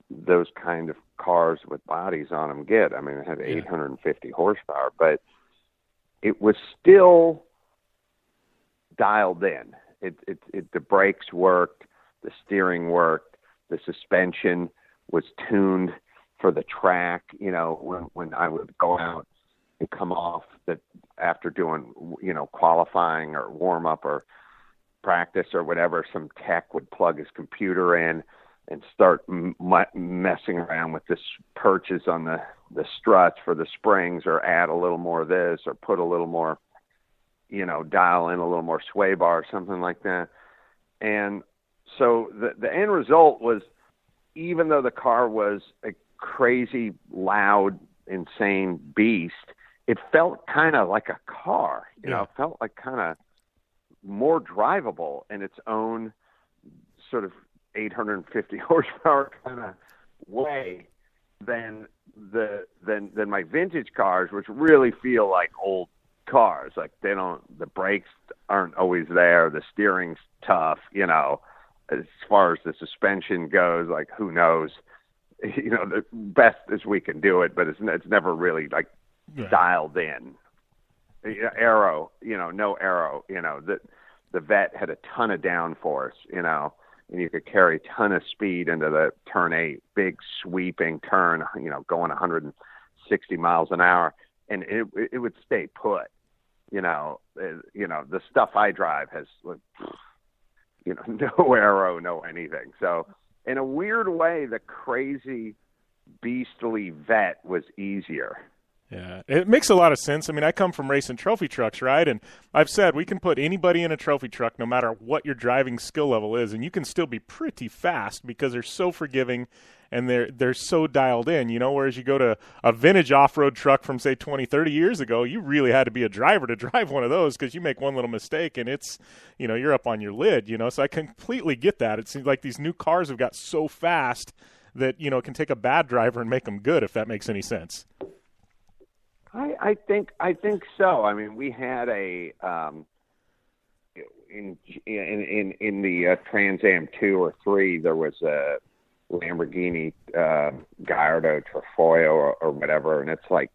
those kind of cars with bodies on them get. I mean, it had eight hundred fifty horsepower, but it was still dialed in. It, it, it the brakes worked, the steering worked, the suspension was tuned for the track. You know, when, when I would go out and come off that after doing, you know, qualifying or warm up or practice or whatever, some tech would plug his computer in and start m- messing around with this perches on the, the struts for the springs, or add a little more of this, or put a little more, you know, dial in a little more sway bar or something like that. And so the, the end result was, even though the car was a crazy, loud, insane beast, it felt kind of like a car, you yeah. know, it felt like kind of more drivable in its own sort of eight hundred fifty horsepower kind of way than the, than, than my vintage cars, which really feel like old cars. Like they don't, the brakes aren't always there. The steering's tough, you know, as far as the suspension goes, like who knows, you know, the best as we can do it, but it's it's never really like yeah. dialed in. Aero, you know, no aero, you know, the, the Vet had a ton of downforce, you know, and you could carry a ton of speed into the turn eight, big sweeping turn, you know, going one hundred sixty miles an hour. And it, it would stay put, you know, it, you know, the stuff I drive has like, you know, no aero, no anything. So in a weird way, the crazy, beastly Vet was easier. Yeah, it makes a lot of sense. I mean, I come from racing trophy trucks, right? And I've said we can put anybody in a trophy truck no matter what your driving skill level is, and you can still be pretty fast because they're so forgiving and they're they're so dialed in, you know, whereas you go to a vintage off-road truck from, say, twenty, thirty years ago, you really had to be a driver to drive one of those because you make one little mistake and it's, you know, you're up on your lid, you know, so I completely get that. It seems like these new cars have got so fast that, you know, it can take a bad driver and make them good, if that makes any sense. I, I think I think so. I mean, we had a um, in in in the uh, Trans Am two or three. There was a Lamborghini uh, Gallardo Trefoil or, or whatever, and it's like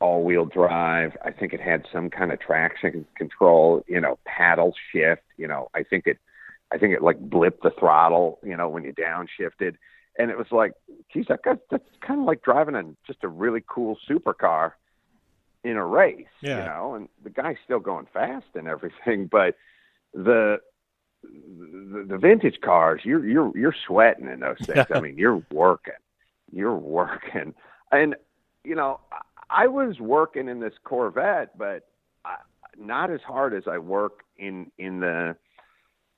all-wheel drive. I think it had some kind of traction control, you know, paddle shift. You know, I think it, I think it like blipped the throttle, you know, when you downshifted. And it was like, geez, that got, that's kind of like driving a, just a really cool supercar in a race, yeah. you know, and the guy's still going fast and everything, but the, the, the vintage cars, you're, you're, you're sweating in those things. I mean, you're working, you're working. And, you know, I was working in this Corvette, but I, not as hard as I work in, in the,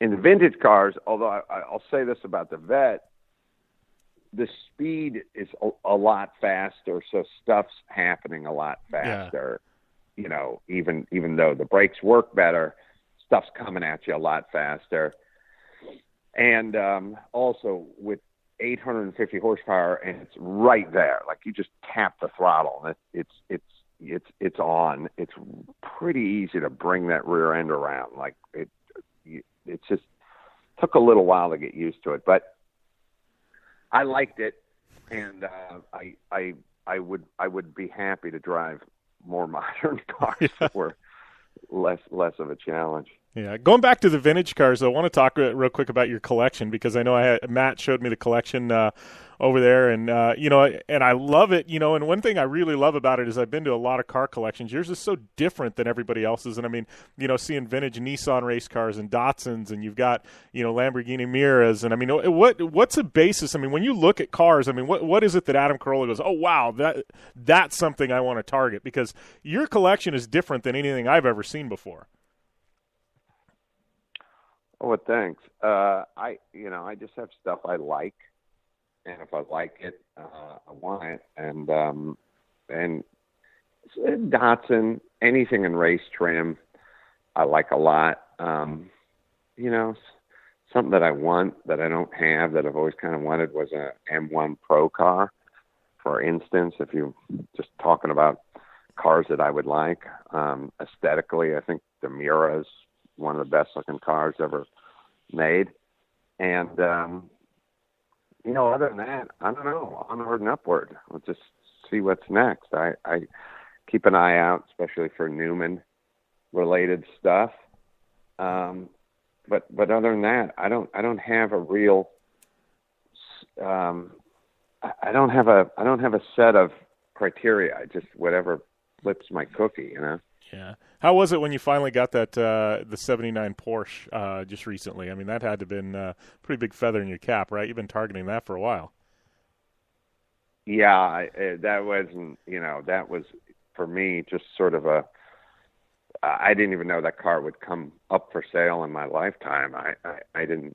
in the vintage cars. Although I, I'll say this about the Vet. The speed is a, a lot faster, so stuff's happening a lot faster. Yeah. You know, even even though the brakes work better, stuff's coming at you a lot faster. And um, also with eight hundred fifty horsepower, and it's right there. Like you just tap the throttle, and it, it's it's it's it's on. It's pretty easy to bring that rear end around. Like it, it just took a little while to get used to it, but I liked it. And, uh, I, I, I would, I would be happy to drive more modern cars that were less, less of a challenge. Yeah. Going back to the vintage cars, I want to talk real quick about your collection, because I know I had, Matt showed me the collection uh, over there, and, uh, you know, and I love it, you know, and one thing I really love about it is I've been to a lot of car collections. Yours is so different than everybody else's. And I mean, you know, seeing vintage Nissan race cars and Datsuns, and you've got, you know, Lamborghini Miras. And I mean, what, what's a basis? I mean, when you look at cars, I mean, what, what is it that Adam Carolla goes, oh, wow, that, that's something I want to target, because your collection is different than anything I've ever seen before. Oh, well, thanks. Uh, I, you know, I just have stuff I like, and if I like it, uh, I want it. And, um, and Datsun, anything in race trim, I like a lot. Um, you know, something that I want that I don't have that I've always kind of wanted was a M one Pro car, for instance. If you're just talking about cars that I would like, um, aesthetically, I think the Mira's one of the best looking cars ever made. And, um, you know, other than that, I don't know, onward and upward. We'll just see what's next. I, I keep an eye out, especially for Newman related stuff. Um, but, but other than that, I don't, I don't have a real, um, I, I don't have a, I don't have a set of criteria. I just, whatever flips my cookie, you know? Yeah. How was it when you finally got that uh, the seventy-nine Porsche uh, just recently? I mean, that had to have been a pretty big feather in your cap, right? You've been targeting that for a while. Yeah, I, that wasn't, you know, that was, for me, just sort of a, I didn't even know that car would come up for sale in my lifetime. I, I, I didn't,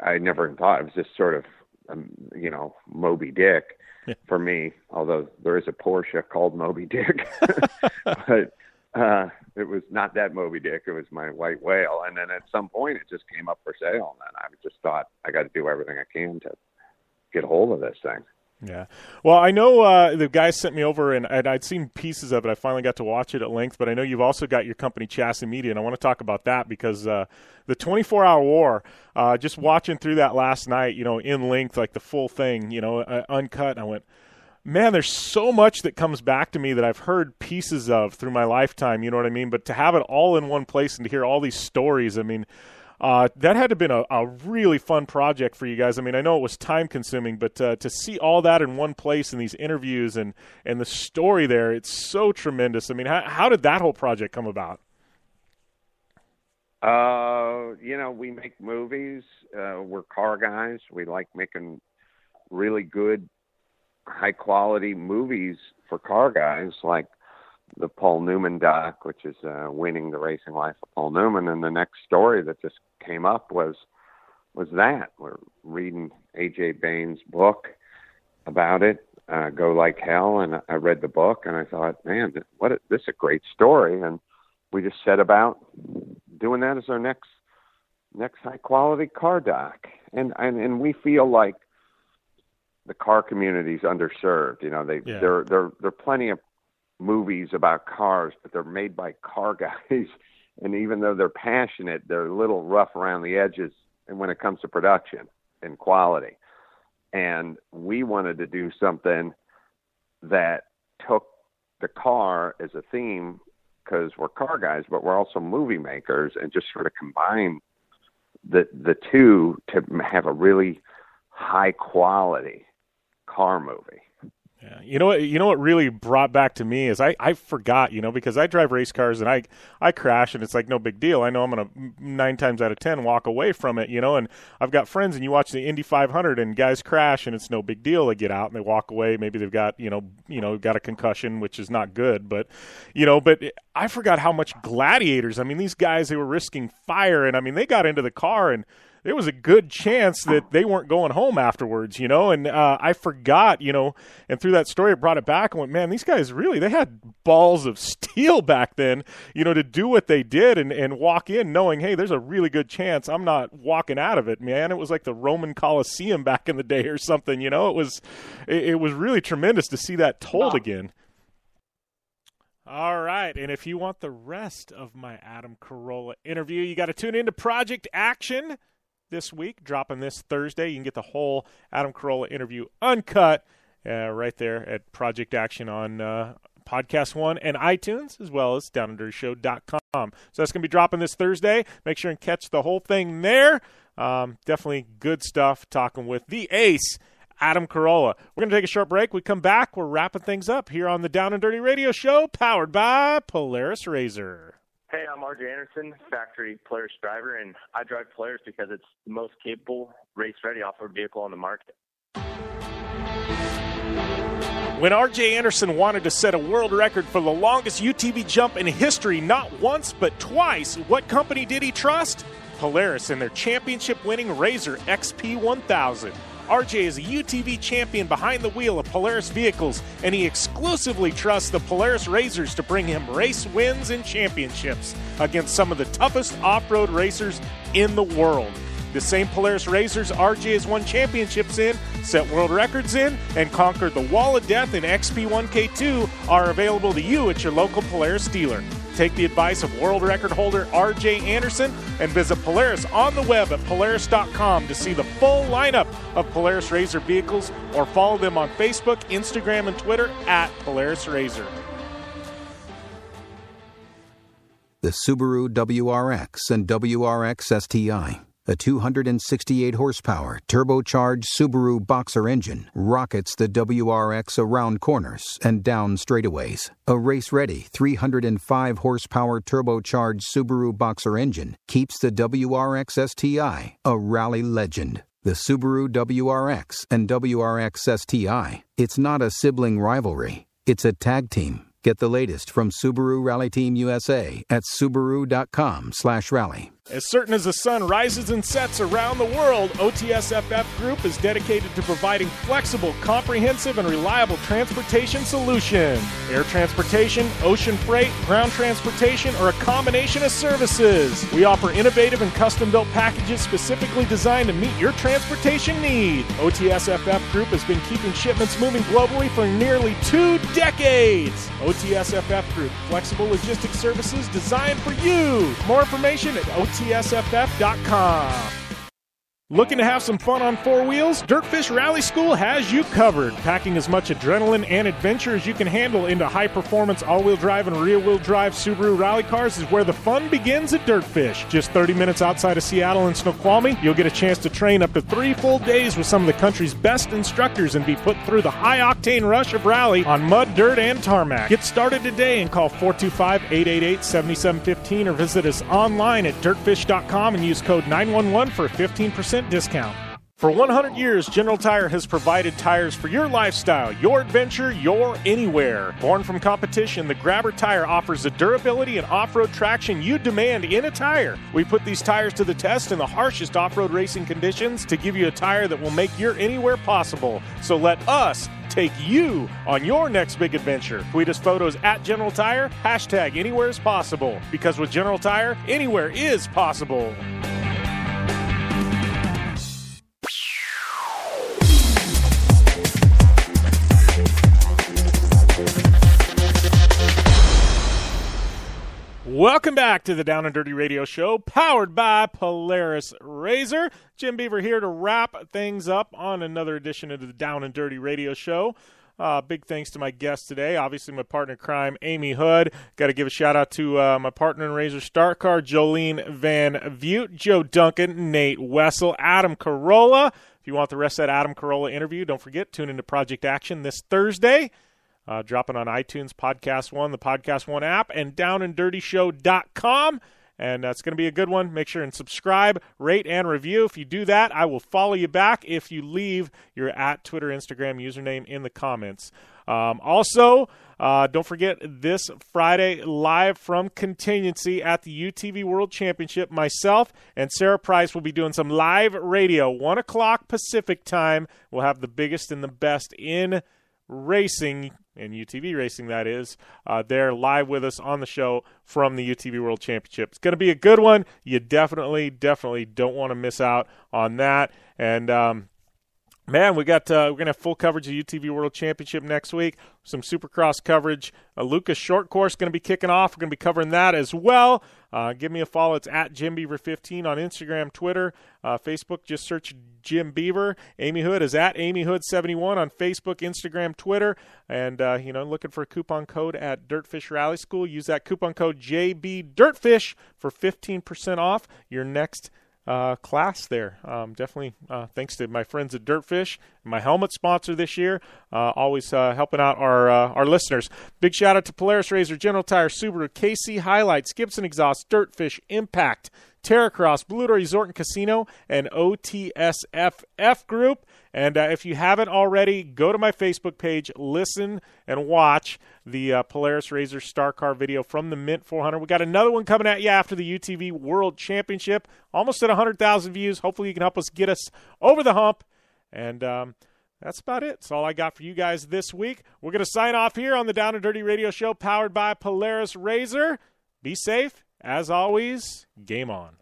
I, I never thought, it was just sort of, um, you know, Moby Dick. Yeah. For me, although there is a Porsche called Moby Dick, but uh, it was not that Moby Dick. It was my white whale. And then at some point it just came up for sale. And I just thought, I got to do everything I can to get hold of this thing. Yeah. Well, I know uh, the guys sent me over, and I'd, I'd seen pieces of it. I finally got to watch it at length, but I know you've also got your company, Chassis Media, and I want to talk about that, because uh, the twenty-four hour war, uh, just watching through that last night, you know, in length, like the full thing, you know, uh, uncut, I went, man, there's so much that comes back to me that I've heard pieces of through my lifetime, you know what I mean? But to have it all in one place and to hear all these stories, I mean – Uh, that had to have been a, a really fun project for you guys. I mean, I know it was time-consuming, but uh, to see all that in one place in these interviews and, and the story there, it's so tremendous. I mean, how, how did that whole project come about? Uh, you know, we make movies. Uh, we're car guys. We like making really good, high-quality movies for car guys, like the Paul Newman doc, which is uh, Winning the Racing Life of Paul Newman. And the next story that just came up was was that. We're reading A J Bain's book about it, uh, Go Like Hell. And I read the book, and I thought, man, what a, this is a great story. And we just set about doing that as our next next high-quality car doc. And, and, and we feel like the car community is underserved. You know, they, yeah. there, there, there are plenty of movies about cars, but they're made by car guys, and even though they're passionate, they're a little rough around the edges and when it comes to production and quality. And we wanted to do something that took the car as a theme, because we're car guys, but we're also movie makers, and just sort of combine the the two to have a really high quality car movie. Yeah. You know what, you know what really brought back to me is I, I forgot, you know, because I drive race cars and I, I crash and it's like no big deal. I know I'm going to nine times out of ten walk away from it, you know, and I've got friends, and you watch the Indy five hundred and guys crash and it's no big deal. They get out and they walk away. Maybe they've got, you know, you know, got a concussion, which is not good, but, you know, but I forgot how much gladiators, I mean, these guys, they were risking fire, and I mean, they got into the car and there was a good chance that they weren't going home afterwards, you know, and uh, I forgot, you know, and through that story, I brought it back and went, man, these guys really, they had balls of steel back then, you know, to do what they did and, and walk in knowing, hey, there's a really good chance I'm not walking out of it, man. It was like the Roman Colosseum back in the day or something, you know, it was, it, it was really tremendous to see that told wow. again. All right, and if you want the rest of my Adam Carolla interview, you got to tune in to Project Action this week, dropping this Thursday. You can get the whole Adam Carolla interview uncut uh, right there at Project Action on uh, Podcast One and iTunes, as well as down and dirty show dot com. So that's going to be dropping this Thursday. Make sure and catch the whole thing there. Um, definitely good stuff talking with the ace, Adam Carolla. We're going to take a short break. We come back, we're wrapping things up here on the Down and Dirty Radio Show, powered by Polaris Razor. Hey, I'm R J Anderson, factory Polaris driver, and I drive Polaris because it's the most capable, race-ready off-road vehicle on the market. When R J Anderson wanted to set a world record for the longest U T V jump in history, not once but twice, what company did he trust? Polaris and their championship-winning Razor X P one thousand. R J is a U T V champion behind the wheel of Polaris vehicles, and he exclusively trusts the Polaris Razors to bring him race wins and championships against some of the toughest off-road racers in the world. The same Polaris Razors R J has won championships in, set world records in, and conquered the Wall of Death in X P one K two are available to you at your local Polaris dealer. Take the advice of world record holder R J Anderson and visit Polaris on the web at Polaris dot com to see the full lineup of Polaris Razor vehicles, or follow them on Facebook, Instagram, and Twitter at Polaris Razor. The Subaru W R X and W R X S T I, a two hundred sixty-eight horsepower turbocharged Subaru Boxer engine, rockets the W R X around corners and down straightaways. A race-ready three hundred five horsepower turbocharged Subaru Boxer engine keeps the W R X S T I a rally legend. The Subaru W R X and W R X S T I, it's not a sibling rivalry, it's a tag team. Get the latest from Subaru Rally Team U S A at Subaru dot com slash rally. As certain as the sun rises and sets around the world, O T S F F Group is dedicated to providing flexible, comprehensive, and reliable transportation solutions. Air transportation, ocean freight, ground transportation, or a combination of services. We offer innovative and custom-built packages specifically designed to meet your transportation needs. O T S F F Group has been keeping shipments moving globally for nearly two decades. O T S F F Group, flexible logistics services designed for you. More information at O T S F F dot com. Looking to have some fun on four wheels? Dirtfish Rally School has you covered. Packing as much adrenaline and adventure as you can handle into high-performance all-wheel drive and rear-wheel drive Subaru rally cars is where the fun begins at Dirtfish. Just thirty minutes outside of Seattle in Snoqualmie, you'll get a chance to train up to three full days with some of the country's best instructors and be put through the high-octane rush of rally on mud, dirt, and tarmac. Get started today and call four two five, eight eight eight, seven seven one five or visit us online at dirtfish dot com and use code nine one one for a fifteen percent discount. For one hundred years, General Tire has provided tires for your lifestyle, your adventure, your anywhere. Born from competition, the Grabber tire offers the durability and off-road traction you demand in a tire. We put these tires to the test in the harshest off-road racing conditions to give you a tire that will make your anywhere possible. So let us take you on your next big adventure. Tweet us photos at General Tire, hashtag anywhere is possible. Because with General Tire, anywhere is possible. Welcome back to the Down and Dirty Radio Show, powered by Polaris Razor. Jim Beaver here to wrap things up on another edition of the Down and Dirty Radio Show. Uh, big thanks to my guest today, obviously my partner in crime, Ami Houde. Got to give a shout-out to uh, my partner in Razor Star Car, Jolene Van Vugt, Joe Duncan, Nate Wessel, Adam Carolla. If you want the rest of that Adam Carolla interview, don't forget, tune into Project Action this Thursday. Uh, dropping on iTunes, Podcast One, the Podcast One app, and down and dirty show dot com. And that's going to be a good one. Make sure and subscribe, rate, and review. If you do that, I will follow you back. If you leave your at Twitter, Instagram username in the comments. Um, also, uh, don't forget this Friday, live from Contingency at the U T V World Championship, myself and Sarah Price will be doing some live radio, one o'clock Pacific time. We'll have the biggest and the best in racing, and U T V racing, that is, uh, they're live with us on the show from the U T V World Championship. It's going to be a good one. You definitely, definitely don't want to miss out on that. And um, Man, we got uh, we're gonna have full coverage of U T V World Championship next week. Some Supercross coverage. Uh, Lucas Short Course gonna be kicking off. We're gonna be covering that as well. Uh, give me a follow. It's at Jim Beaver fifteen on Instagram, Twitter, uh, Facebook. Just search Jim Beaver. Ami Houde is at Ami Houde seventy-one on Facebook, Instagram, Twitter, and uh, you know, looking for a coupon code at Dirtfish Rally School. Use that coupon code J B Dirtfish for fifteen percent off your next Uh, class there. Um, definitely uh, thanks to my friends at Dirtfish, my helmet sponsor this year, uh, always uh, helping out our uh, our listeners. Big shout out to Polaris Razor, General Tire, Subaru, K C Highlights, Gibson Exhaust, Dirtfish, Impact, Terracross, Blue Door Resort and Casino, and O T S F F Group. And uh, if you haven't already, go to my Facebook page, listen and watch the uh, Polaris Razor Star Car video from the Mint four hundred. We got another one coming at you after the U T V World Championship. Almost at one hundred thousand views. Hopefully you can help us get us over the hump. And um, that's about it. That's all I got for you guys this week. We're going to sign off here on the Down and Dirty Radio Show, powered by Polaris Razor. Be safe. As always, game on.